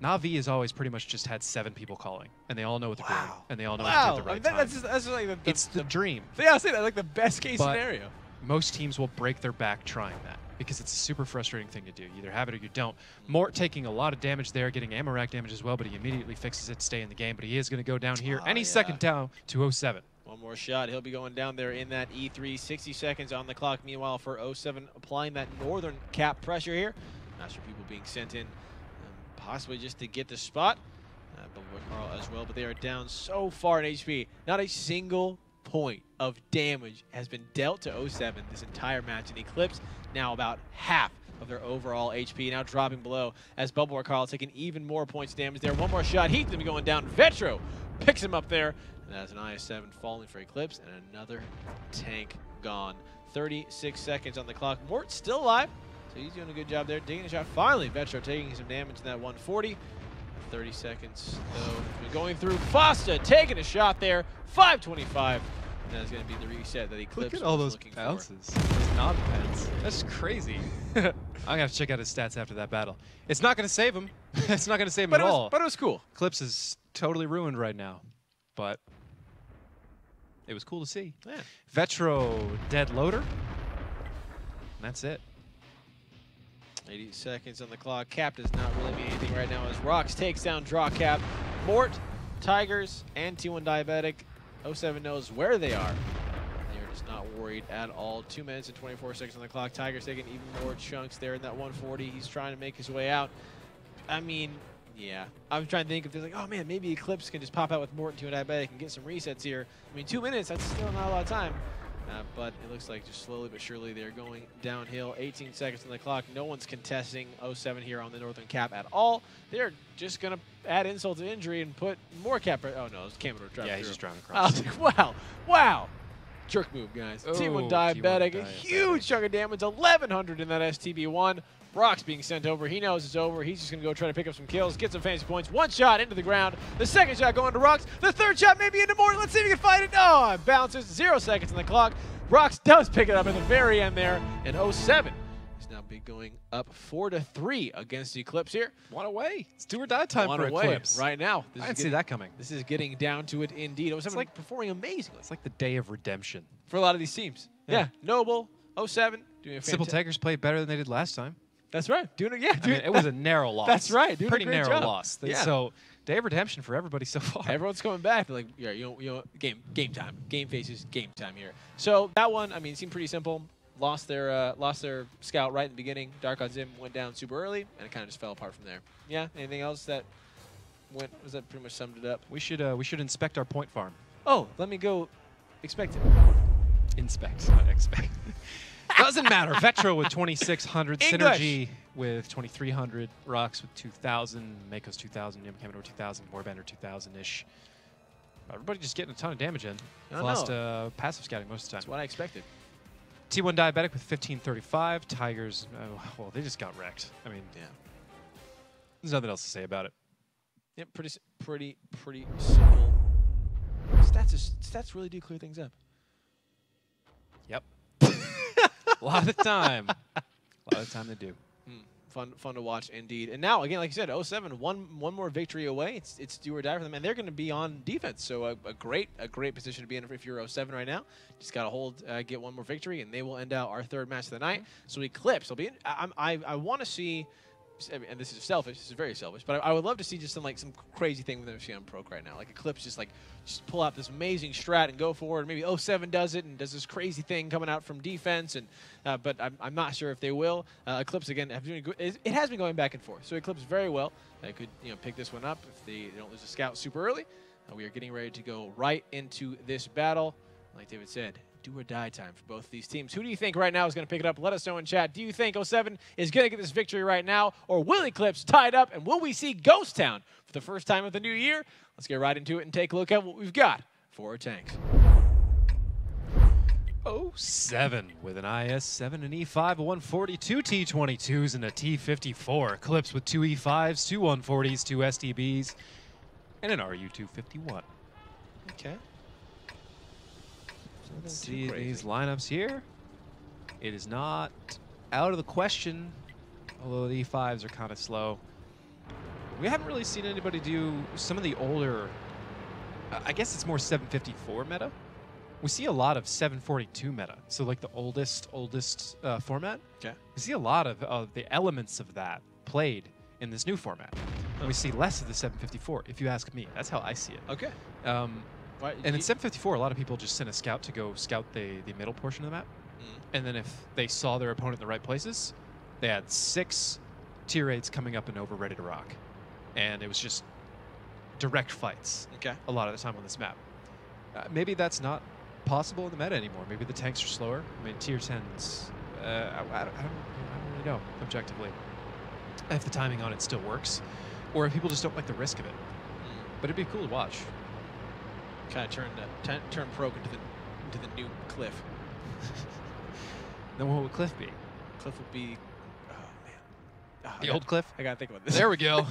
Na'Vi has always pretty much just had seven people calling, and they all know what they're wow. doing, and they all know wow. what to do at the right I mean, that, time. That's just, that's just like the, the, it's the, the dream. Yeah, I'll say that, like the best case but scenario. Most teams will break their back trying that because it's a super frustrating thing to do. You either have it or you don't. Mort taking a lot of damage there, getting Amarak damage as well, but he immediately fixes it to stay in the game, but he is going to go down here oh, any yeah. second down to O seven. One more shot. He'll be going down there in that E three. sixty seconds on the clock. Meanwhile, for O seven, applying that northern cap pressure here. Master Pupil being sent in. Possibly just to get the spot. Uh, Bubble Boy Carl as well, but they are down so far in H P. Not a single point of damage has been dealt to O seven this entire match, and Eclipse now about half of their overall H P, now dropping below as Bubble Boy Carl taking even more points damage there. One more shot. He's going to be going down. Vetro picks him up there. And that's an I S seven falling for Eclipse, and another tank gone. thirty-six seconds on the clock. Mort still alive. So he's doing a good job there, digging a shot. Finally, Vetro taking some damage in that one forty. thirty seconds, though, going through. Fosta taking a shot there. five twenty-five. And that's going to be the reset that Eclipse Look at all was those bounces. Those non-bounce. That's crazy. I'm going to have to check out his stats after that battle. It's not going to save him. It's not going to save him at all. But it was cool. Eclipse is totally ruined right now. But it was cool to see. Yeah. Vetro, dead loader. And that's it. eighty seconds on the clock. Cap does not really mean anything right now as Rox takes down Draw Cap. Mort, Tigers, and T one Diabetic. O seven knows where they are. They are just not worried at all. two minutes and twenty-four seconds on the clock. Tigers taking even more chunks there in that one forty. He's trying to make his way out. I mean, yeah. I'm trying to think if there's like, oh man, maybe Eclipse can just pop out with Mort and T one Diabetic and get some resets here. I mean, two minutes, that's still not a lot of time. Uh, but it looks like just slowly but surely they're going downhill. eighteen seconds on the clock. No one's contesting O seven here on the northern cap at all. They're just going to add insult to injury and put more cap. Oh, no, it's Kamador driving Yeah, he's through. just driving across. I was like, wow, wow. Jerk move, guys. Oh, T one Diabetic, a huge chunk of damage. eleven hundred in that S T B one. Rox being sent over. He knows it's over. He's just going to go try to pick up some kills, get some fancy points. One shot into the ground. The second shot going to Rox. The third shot maybe into Mort. Let's see if he can find it. Oh, it bounces. Zero seconds on the clock. Rox does pick it up at the very end there. And O seven is now be going up four to three against Eclipse here. One away. It's do or die time One for away Eclipse right now. This I didn't getting, see that coming. This is getting down to it indeed. O seven it's like performing amazingly. It's like the day of redemption for a lot of these teams. Yeah, yeah. Noble O seven doing a Simple Tigers played better than they did last time. That's right. Doing it, yeah. Doing I mean, it was a narrow loss. That's right. Doing Pretty a narrow job. loss. Yeah. So, day of redemption for everybody so far. Everyone's coming back. They're like, yeah, you know, you know, game, game time, game faces, game time here. So that one, I mean, seemed pretty simple. Lost their, uh, lost their scout right in the beginning. Dark Godzim went down super early, and it kind of just fell apart from there. Yeah. Anything else that went? Was that pretty much summed it up? We should, uh, we should inspect our point farm. Oh, let me go. Expect it. Inspect, not expect. Doesn't matter. Vetro with twenty-six hundred, English. Synergy with twenty-three hundred, Rox with two thousand, Makos two thousand, Kamador two thousand, Warbanner two thousand-ish. Everybody just getting a ton of damage in. Lost uh, passive scouting most of the time. That's what I expected. T one Diabetic with fifteen thirty-five, Tigers, oh, well, they just got wrecked. I mean, yeah. There's nothing else to say about it. Yep, yeah, pretty, pretty, pretty simple. Stats, is, stats really do clear things up. A lot of time. A lot of time to do. Mm, fun, fun to watch indeed. And now, again, like you said, oh seven, one, one more victory away. It's, it's do or die for them, and they're going to be on defense. So a, a great, a great position to be in if you're oh seven right now. Just got to hold, uh, get one more victory, and they will end out our third match of the night. So Eclipse will be. In, I, I, I want to see. And this is selfish. This is very selfish. But I, I would love to see just some like some crazy thing we've seen on Proc right now. Like Eclipse, just like just pull out this amazing strat and go forward. Maybe oh seven does it and does this crazy thing coming out from defense. And uh, but I'm, I'm not sure if they will. Uh, Eclipse again, have been, it has been going back and forth. So Eclipse very well. They could you know pick this one up if they don't lose a scout super early. Uh, we are getting ready to go right into this battle. Like David said, do or die time for both of these teams. Who do you think right now is going to pick it up? Let us know in chat. Do you think oh seven is going to get this victory right now, or will Eclipse tie it up, and will we see Ghost Town for the first time of the new year? Let's get right into it and take a look at what we've got for our tanks. oh seven with an I S seven, an E five, a one forty, two T twenty-twos, and a T fifty-four. Eclipse with two E fives, two one forties, two S T Bs, and an R U two fifty-one. Okay. Let's see these lineups here. It is not out of the question, although the E fives are kind of slow. We haven't really seen anybody do some of the older, uh, I guess it's more seven fifty-four meta. We see a lot of seven forty-two meta, so like the oldest, oldest uh, format. Okay. We see a lot of, of the elements of that played in this new format. And we see less of the seven fifty-four, if you ask me. That's how I see it. Okay. Um, And in seven fifty-four, a lot of people just sent a scout to go scout the, the middle portion of the map. Mm. And then if they saw their opponent in the right places, they had six tier eights coming up and over ready to rock. And it was just direct fights okay. a lot of the time on this map. Uh, maybe that's not possible in the meta anymore. Maybe the tanks are slower. I mean, tier tens, uh, I, I, don't, I, don't, I don't really know, objectively, if the timing on it still works. Or if people just don't like the risk of it. Mm. But it'd be cool to watch. Kind of turned uh, turn Proc into the into the new Cliff. Then what would Cliff be? Cliff would be, oh man, oh, the I old got, Cliff. I gotta think about this. There we go.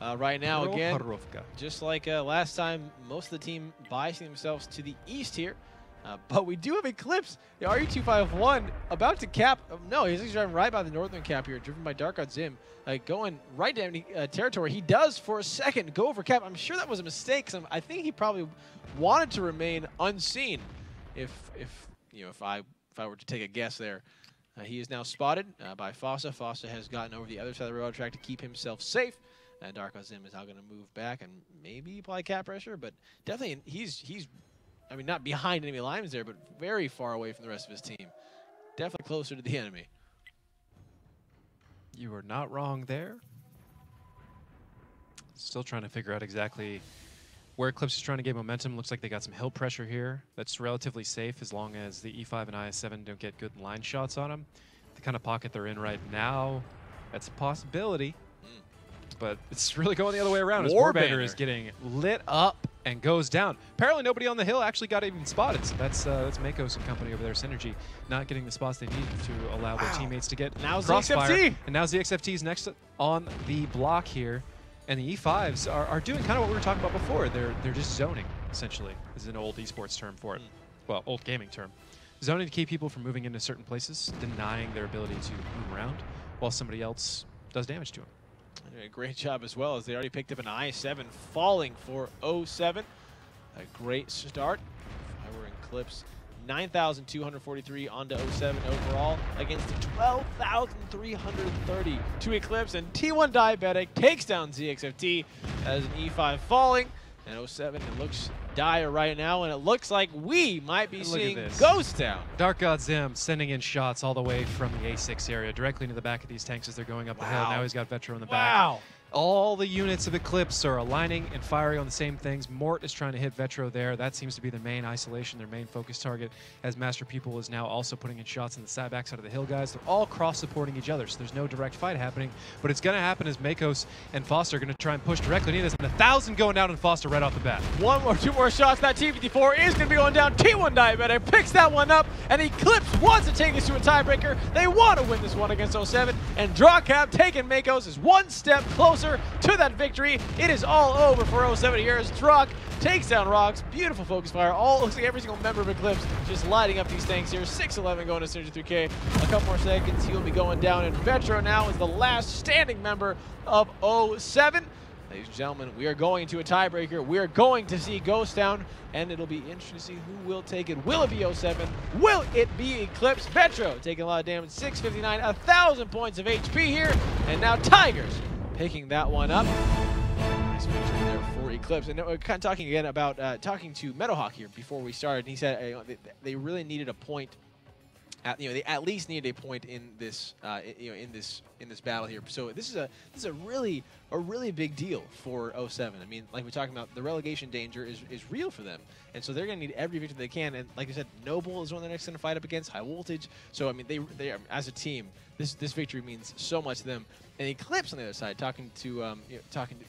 uh, right now again, just like uh, last time, most of the team biasing themselves to the east here, uh, but we do have Eclipse. The R U two fifty-one about to cap. Um, no, he's driving right by the northern cap here, driven by Dark Godzim. Uh, going right down the uh, territory. He does, for a second, go over cap. I'm sure that was a mistake. So I think he probably wanted to remain unseen. If if you know, if I if I were to take a guess there, uh, he is now spotted uh, by Fosta. Fosta has gotten over the other side of the railroad track to keep himself safe. And Dark Azim is now going to move back and maybe apply cap pressure, but definitely he's he's, I mean, not behind enemy lines there, but very far away from the rest of his team. Definitely closer to the enemy. You are not wrong there. Still trying to figure out exactly where Eclipse is trying to get momentum. Looks like they got some hill pressure here. That's relatively safe as long as the E five and I S seven don't get good line shots on them. The kind of pocket they're in right now, that's a possibility. Mm. But it's really going the other way around. Warbanner is getting lit up and goes down. Apparently nobody on the hill actually got even spotted. So that's uh, that's Makos and company over there, Synergy, not getting the spots they need to allow wow. their teammates to get now crossfire. Z X F T. And now Z X F T is next on the block here. And the E fives are, are doing kind of what we were talking about before. They're, they're just zoning, essentially, is an old esports term for it. Mm. Well, old gaming term. Zoning to keep people from moving into certain places, denying their ability to move around while somebody else does damage to them. A great job as well, as they already picked up an I S seven, falling for oh seven. A great start. If I were in Eclipse, nine thousand two hundred forty-three onto oh seven overall against twelve thousand three hundred thirty to Eclipse, and T one Diabetic takes down Z X F T as an E five falling, and oh seven, it looks dire right now, and it looks like we might be seeing Ghost Town. Dark Godzim sending in shots all the way from the A six area, directly into the back of these tanks as they're going up wow. the hill. Now he's got Vetro in the wow. back. All the units of Eclipse are aligning and firing on the same things. Mort is trying to hit Vetro there. That seems to be their main isolation, their main focus target, as Master Pupil is now also putting in shots on the side backside of the hill, guys. They're all cross-supporting each other, so there's no direct fight happening. But it's going to happen as Makos and Fosta are going to try and push directly into this. And a thousand going down on Fosta right off the bat. One more, two more shots. That T fifty-four is going to be going down. T one Diabetic picks that one up, and Eclipse wants to take this to a tiebreaker. They want to win this one against oh seven, and Draw Cab taking Makos is one step closer closer to that victory. It is all over for o seven here as Druck takes down Rox. Beautiful focus fire. All looks like every single member of Eclipse just lighting up these tanks here. six eleven going to Synergy three K. A couple more seconds, he'll be going down. And Vetro now is the last standing member of o seven. Ladies and gentlemen, we are going to a tiebreaker. We are going to see Ghost Town, and it'll be interesting to see who will take it. Will it be o seven? Will it be Eclipse? Vetro taking a lot of damage, six fifty-nine, one thousand points of H P here, and now Tigers picking that one up. Nice victory there for Eclipse. And we're kind of talking again about uh, talking to Meadowhawk here before we started, and he said uh, they, they really needed a point. At, you know, they at least needed a point in this, uh, you know, in this, in this battle here. So this is a this is a really a really big deal for o seven. I mean, like we're talking about, the relegation danger is is real for them, and so they're going to need every victory they can. And like I said, Noble is one they're next going to fight up against, High Voltage. So I mean, they they are, as a team, this this victory means so much to them. And Eclipse on the other side, talking to um, you know, talking to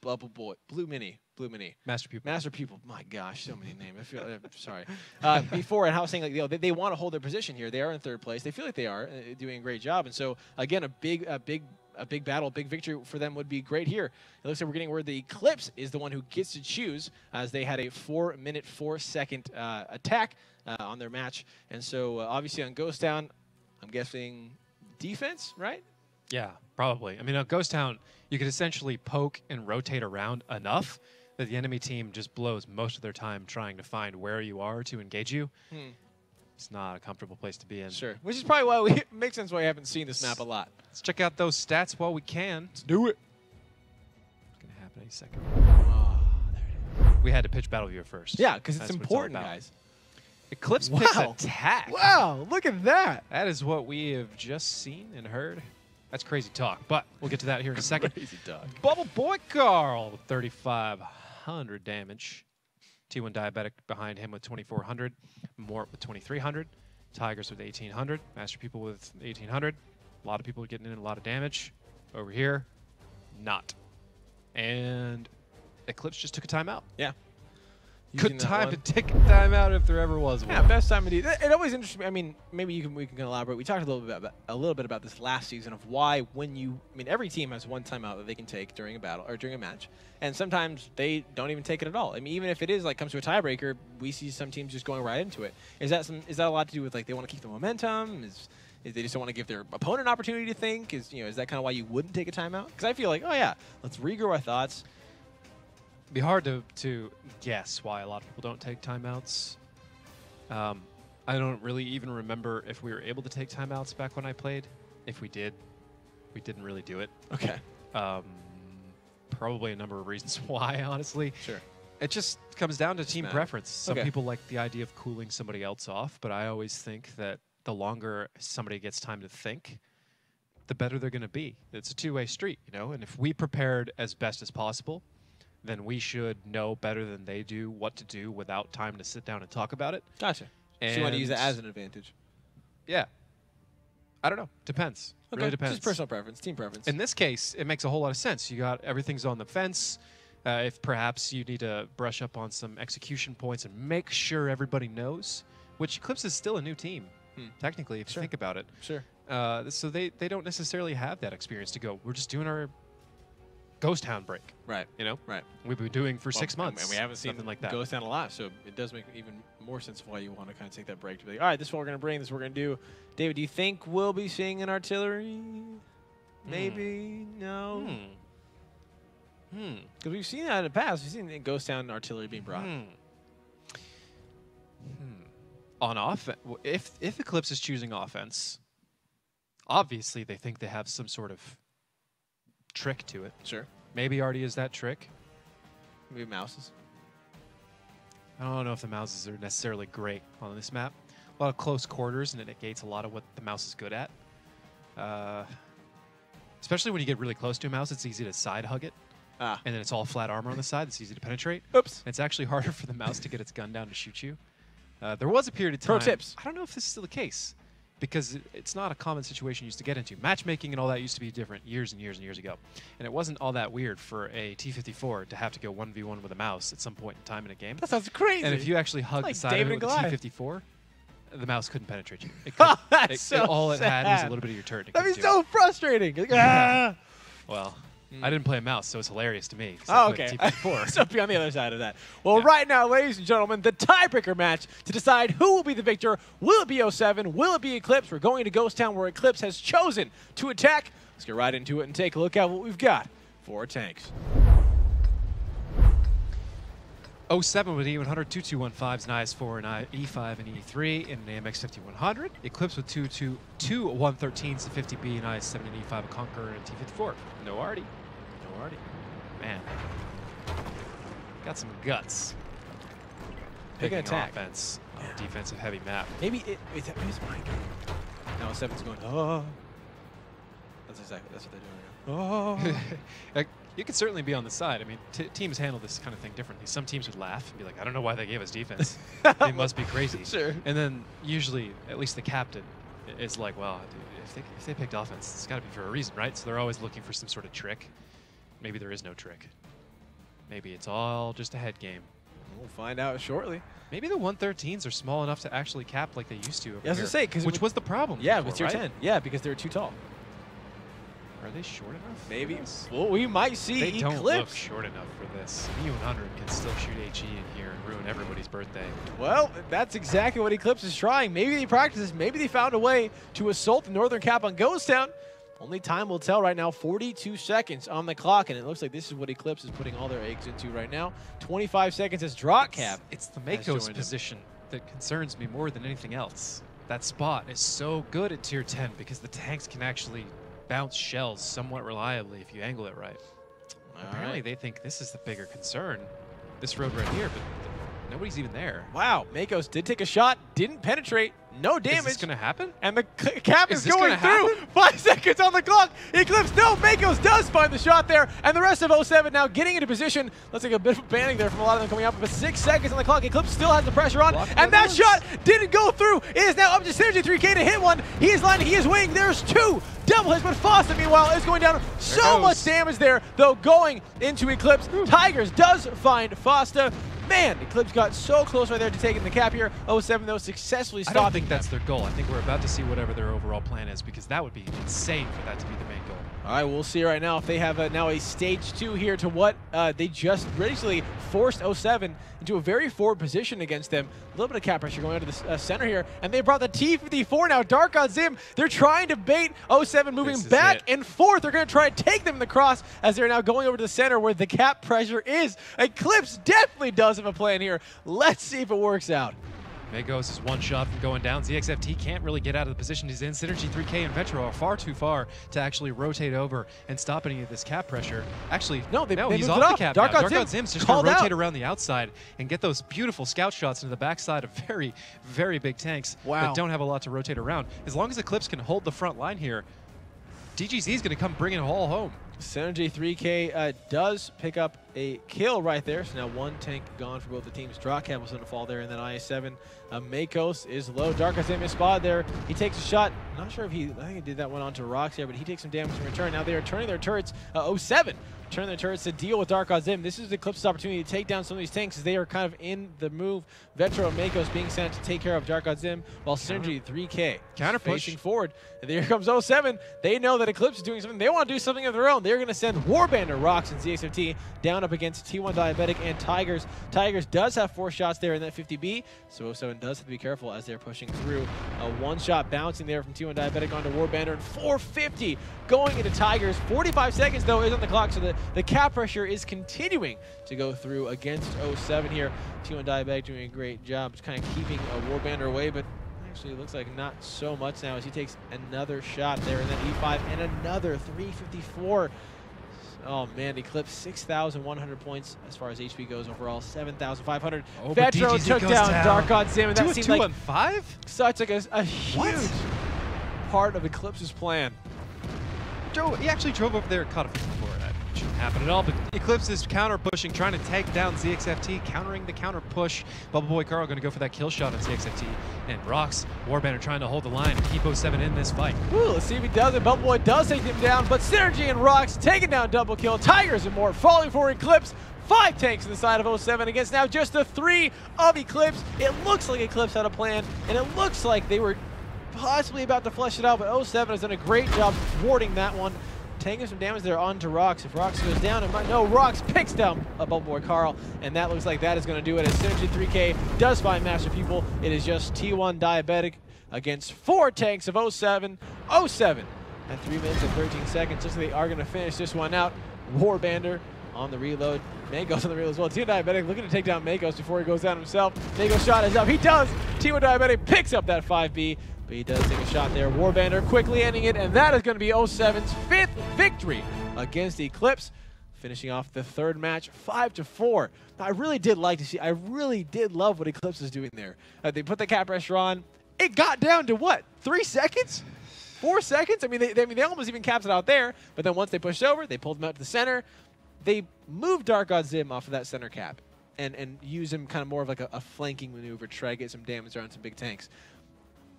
Bubble Boy, Blue Mini. Blue Mini. Master Pupil. Master Pupil. My gosh, so many names. I feel like, I'm sorry. Uh, before, and how I was saying, like, you know, they, they want to hold their position here. They are in third place. They feel like they are uh, doing a great job. And so, again, a big, a big, a big battle, a big victory for them would be great here. It looks like we're getting word the Eclipse is the one who gets to choose, as they had a four-minute, four-second uh, attack uh, on their match. And so, uh, obviously, on Ghost Town, I'm guessing defense, right? Yeah, probably. I mean, on Ghost Town, you could essentially poke and rotate around enough that the enemy team just blows most of their time trying to find where you are to engage you. Hmm. It's not a comfortable place to be in. Sure, which is probably why we it makes sense why we haven't seen this map a lot. Let's check out those stats while we can. Let's do it. It's gonna happen any second. Oh, there it is. We had to pitch BattleViewer first. Yeah, because it's important, it's guys. Eclipse wow. picks attack. Wow, look at that. That is what we have just seen and heard. That's crazy talk, but we'll get to that here in a second. Crazy talk. Bubble Boy Carl with thirty-five hundred damage. T one Diabetic behind him with twenty-four hundred. Mort with twenty-three hundred. Tigers with eighteen hundred. Master People with eighteen hundred. A lot of people getting in a lot of damage. Over here, not. And Eclipse just took a timeout. Yeah. Using Good time one. to take a time out if there ever was one. Yeah, best time to do. It always interests me. I mean, maybe you can we can elaborate. We talked a little bit about a little bit about this last season of why when you I mean every team has one timeout that they can take during a battle or during a match, and sometimes they don't even take it at all. I mean, even if it is like comes to a tiebreaker, we see some teams just going right into it. Is that some is that a lot to do with like they want to keep the momentum? Is Is they just don't want to give their opponent an opportunity to think? Is you know is that kind of why you wouldn't take a timeout? Because I feel like oh yeah, let's regroup our thoughts. It'd be hard to, to guess why a lot of people don't take timeouts. Um, I don't really even remember if we were able to take timeouts back when I played. If we did, we didn't really do it. Okay. Um, probably a number of reasons why, honestly. Sure. It just comes down to team nah. preference. Some okay. people like the idea of cooling somebody else off, but I always think that the longer somebody gets time to think, the better they're going to be. It's a two-way street, you know? And if we prepared as best as possible, then we should know better than they do what to do without time to sit down and talk about it. Gotcha. And so you want to use that as an advantage? Yeah. I don't know. Depends. Okay. Really depends. Just personal preference, team preference. In this case, it makes a whole lot of sense. You got everything's on the fence. Uh, if perhaps you need to brush up on some execution points and make sure everybody knows, which Eclipse is still a new team, hmm. technically, if sure. you think about it. Sure. Uh, so they, they don't necessarily have that experience to go, we're just doing our Ghost Town break, right? You know, right? We've been doing for well, six months, and we haven't seen like that. Ghost Town a lot, so it does make even more sense why you want to kind of take that break to be like, all right, this is what we're going to bring, this is what we're going to do. David, do you think we'll be seeing an artillery? Maybe mm. no. Hmm. Hmm. Because we've seen that in the past. We've seen Ghost Town artillery being brought. Hmm. Hmm. On offense, if if Eclipse is choosing offense, obviously they think they have some sort of trick to it. Sure. Maybe already is that trick. Maybe mouses. I don't know if the mouses are necessarily great on this map. A lot of close quarters, and it negates a lot of what the mouse is good at. Uh, especially when you get really close to a mouse, it's easy to side hug it. Ah. And then it's all flat armor on the side. It's easy to penetrate. Oops. And it's actually harder for the mouse to get its gun down to shoot you. Uh, there was a period of time. Pro tips. I don't know if this is still the case, because it's not a common situation you used to get into. Matchmaking and all that used to be different years and years and years ago. And it wasn't all that weird for a T fifty-four to have to go one v one with a mouse at some point in time in a game. That sounds crazy. And if you actually hugged like the side of it with Goliath. a T fifty-four, the mouse couldn't penetrate you. It could, oh, that's it, so it, all sad. It had was a little bit of your turret. That'd be so it. frustrating. Like, ah. Well, Mm. I didn't play a mouse, so it's hilarious to me. Oh, okay. So be on the other side of that. Well, yeah. Right now, ladies and gentlemen, the tiebreaker match to decide who will be the victor. Will it be O seven? Will it be eClipse? We're going to Ghost Town, where eClipse has chosen to attack. Let's get right into it and take a look at what we've got for our tanks. O seven with E one hundred, two two one fives, knives four and I, E five and E three, and an A M X fifty-one hundred. eClipse with two, two, two one thirteens, a fifty B, and I, seven and E five, a Conqueror, and a T fifty-four. No Artie. No Artie. Man. Got some guts. Big attack. Offense on yeah. a defensive heavy map. Maybe it, it's that piece of mine. No, O seven's going, oh. That's exactly, that's what they're doing right now. Oh. You could certainly be on the side. I mean, t teams handle this kind of thing differently. Some teams would laugh and be like, I don't know why they gave us defense. They must be crazy. Sure. And then usually, at least the captain is like, well, dude, if, they, if they picked offense, it's got to be for a reason, right? So they're always looking for some sort of trick. Maybe there is no trick. Maybe it's all just a head game. We'll find out shortly. Maybe the one thirteens are small enough to actually cap like they used to over yeah, I was gonna say, because which was the problem. Yeah, before, with your right? ten. Yeah, because they were too tall. Are they short enough? Maybe. Well, we might see eClipse. They don't look short enough for this. E one hundred can still shoot HE in here and ruin everybody's birthday. Well, that's exactly what eClipse is trying. Maybe they practiced. Maybe they found a way to assault the northern cap on Ghost Town. Only time will tell right now. forty-two seconds on the clock, and it looks like this is what eClipse is putting all their eggs into right now. twenty-five seconds as Draw Cab. It's, it's the Makos position that concerns me more than anything else. That spot is so good at tier ten because the tanks can actually bounce shells somewhat reliably if you angle it right. All Apparently right. they think this is the bigger concern, this road right here, but nobody's even there. Wow, Makos did take a shot, didn't penetrate, no damage. Is this gonna happen? And the cap is, is going through, five seconds on the clock. eClipse, no, Makos does find the shot there, and the rest of O seven now getting into position. Looks like a bit of banning there from a lot of them coming up, but six seconds on the clock. eClipse still has the pressure on, Locked and that shot didn't go through. It is now up to Synergy three K to hit one. He is lining, he is waiting, there's two. Double hits, but Fosta, meanwhile, is going down. So much damage there, though, going into eClipse. Ooh. Tigers does find Fosta. Man, eClipse got so close right there to taking the cap here. O seven, though, successfully stopping. I don't think that's their goal. I think we're about to see whatever their overall plan is, because that would be insane for that to be the main goal. All right, we'll see right now if they have a, now a stage two here to what uh, they just basically forced O seven into a very forward position against them. A little bit of cap pressure going out to the uh, center here, and they brought the T fifty-four now. Dark Godzim, they're trying to bait O seven moving back it. and forth. They're going to try to take them in the cross as they're now going over to the center where the cap pressure is. eClipse definitely does have a plan here. Let's see if it works out. Makos is one shot from going down. Z X F T can't really get out of the position he's in. Synergy three K and Vetro are far too far to actually rotate over and stop any of this cap pressure. Actually, no, they, no they he's off, off the cap Dark now. Dark Godzim's just going to rotate out. around the outside and get those beautiful scout shots into the backside of very, very big tanks wow. that don't have a lot to rotate around. As long as eClipse can hold the front line here, D G Z is going to come bring it all home. Synergy three K uh, does pick up a kill right there. So now one tank gone for both the teams. Drawcab was going to fall there, and then I A seven. Uh, Makos is low. Darkazim is spotted there. He takes a shot. Not sure if he, I think he did that one onto Rox there, but he takes some damage in return. Now they are turning their turrets. Uh, O seven turn their turrets to deal with Darkazim. This is eClipse's opportunity to take down some of these tanks as they are kind of in the move. Vetro and Makos being sent to take care of Darkazim, while Synergy three K counter pushing forward. And there comes O seven. They know that eClipse is doing something. They want to do something of their own. They're going to send Warbanner, Rox, and Z X F T down up against T one Diabetic and Tigers. Tigers does have four shots there in that fifty B, so O seven does have to be careful as they're pushing through. A one-shot bouncing there from T one Diabetic onto Warbanner, and four fifty going into Tigers. forty-five seconds, though, is on the clock, so the, the cap pressure is continuing to go through against O seven here. T one Diabetic doing a great job just kind of keeping uh, Warbanner away, but actually looks like not so much now as he takes another shot there, and then E five and another three fifty-four. Oh man, eClipse six thousand one hundred points as far as H P goes overall, seven thousand five hundred. Oh, Vetro took down, down Dark Godzim, and that seemed like such like a, a huge what? part of eClipse's plan. Drove, he actually drove over there and caught a before. That shouldn't happen at all, but eClipse is counter-pushing, trying to take down Z X F T, countering the counter-push. Bubble Boy Carl going to go for that kill shot on Z X F T, and Rox, Warbanner trying to hold the line and keep O seven in this fight. Ooh, let's see if he does it. Bubble Boy does take him down, but Synergy and Rox taking down double kill. Tigers and Mort falling for eClipse. Five tanks on the side of O seven against now just the three of eClipse. It looks like eClipse had a plan, and it looks like they were possibly about to flesh it out, but O seven has done a great job warding that one. taking some damage there onto Rox. If Rox goes down, it might, no, Rox picks down a Bubble Boy Carl, and that looks like that is going to do it. As Synergy three K does find Master Pupil, it is just T one Diabetic against four tanks of O seven. O seven at three minutes and thirteen seconds. Looks like they are going to finish this one out. Warbanner on the reload. Makos on the reload as well. T one Diabetic looking to take down Makos before he goes down himself. Makos' shot is up. He does. T one Diabetic picks up that five B, but he does take a shot there. Warbanner quickly ending it, and that is going to be O seven's fifth victory against eClipse, finishing off the third match five to four. Now, I really did like to see, I really did love what eClipse is doing there. Uh, they put the cap pressure on. It got down to what? Three seconds? Four seconds? I mean, they, they, I mean, they almost even capped it out there, but then once they pushed over, they pulled him out to the center. They moved Dark Godzim off of that center cap and, and use him kind of more of like a, a flanking maneuver to try to get some damage around some big tanks.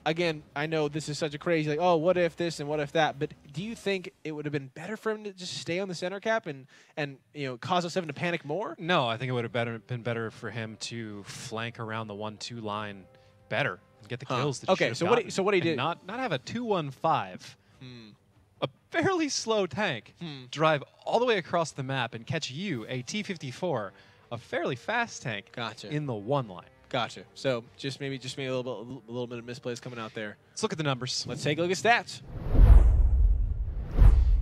Again, I know this is such a crazy, like, oh, what if this and what if that, but do you think it would have been better for him to just stay on the center cap and, and you know, cause O seven to panic more? No, I think it would have better, been better for him to flank around the one two line better and get the kills huh. that he Okay, so what, he, so what he did... Not, not have a two one five. Hmm. A fairly slow tank hmm. drive all the way across the map and catch you, a T fifty-four, a fairly fast tank, gotcha. in the one line. Gotcha. So just maybe just maybe a little bit a little bit of misplays coming out there. Let's look at the numbers. Let's take a look at stats.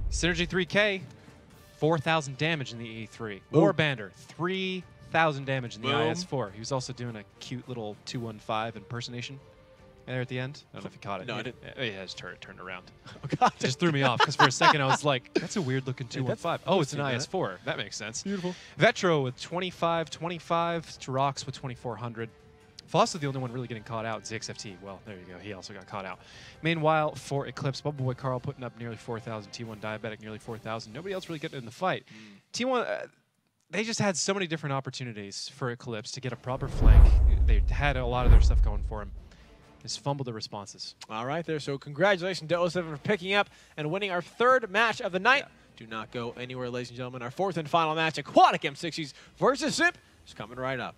Synergy three K, four thousand damage in the E three. Warbanner, three thousand damage in the Boom. I S four. He was also doing a cute little two one five impersonation there at the end. I don't know if you caught it. No, he, I didn't. Yeah, yeah, his turret turned around. Oh, God. It just threw me off, because for a second I was like, that's a weird-looking two one five. Oh, it's an I S four. That makes sense. Beautiful. Vetro with twenty-five twenty-five. Rox with twenty-four hundred. Fosta the only one really getting caught out. Z X F T, well, there you go. He also got caught out. Meanwhile, for eClipse, Bubble Boy Carl putting up nearly four thousand. T one Diabetic nearly four thousand. Nobody else really getting in the fight. Mm. T one, uh, they just had so many different opportunities for eClipse to get a proper flank. They had a lot of their stuff going for him. Just fumbled the responses. All right there. So congratulations to O seven for picking up and winning our third match of the night. Yeah. Do not go anywhere, ladies and gentlemen. Our fourth and final match, Aquatic M sixties versus Zip, is coming right up.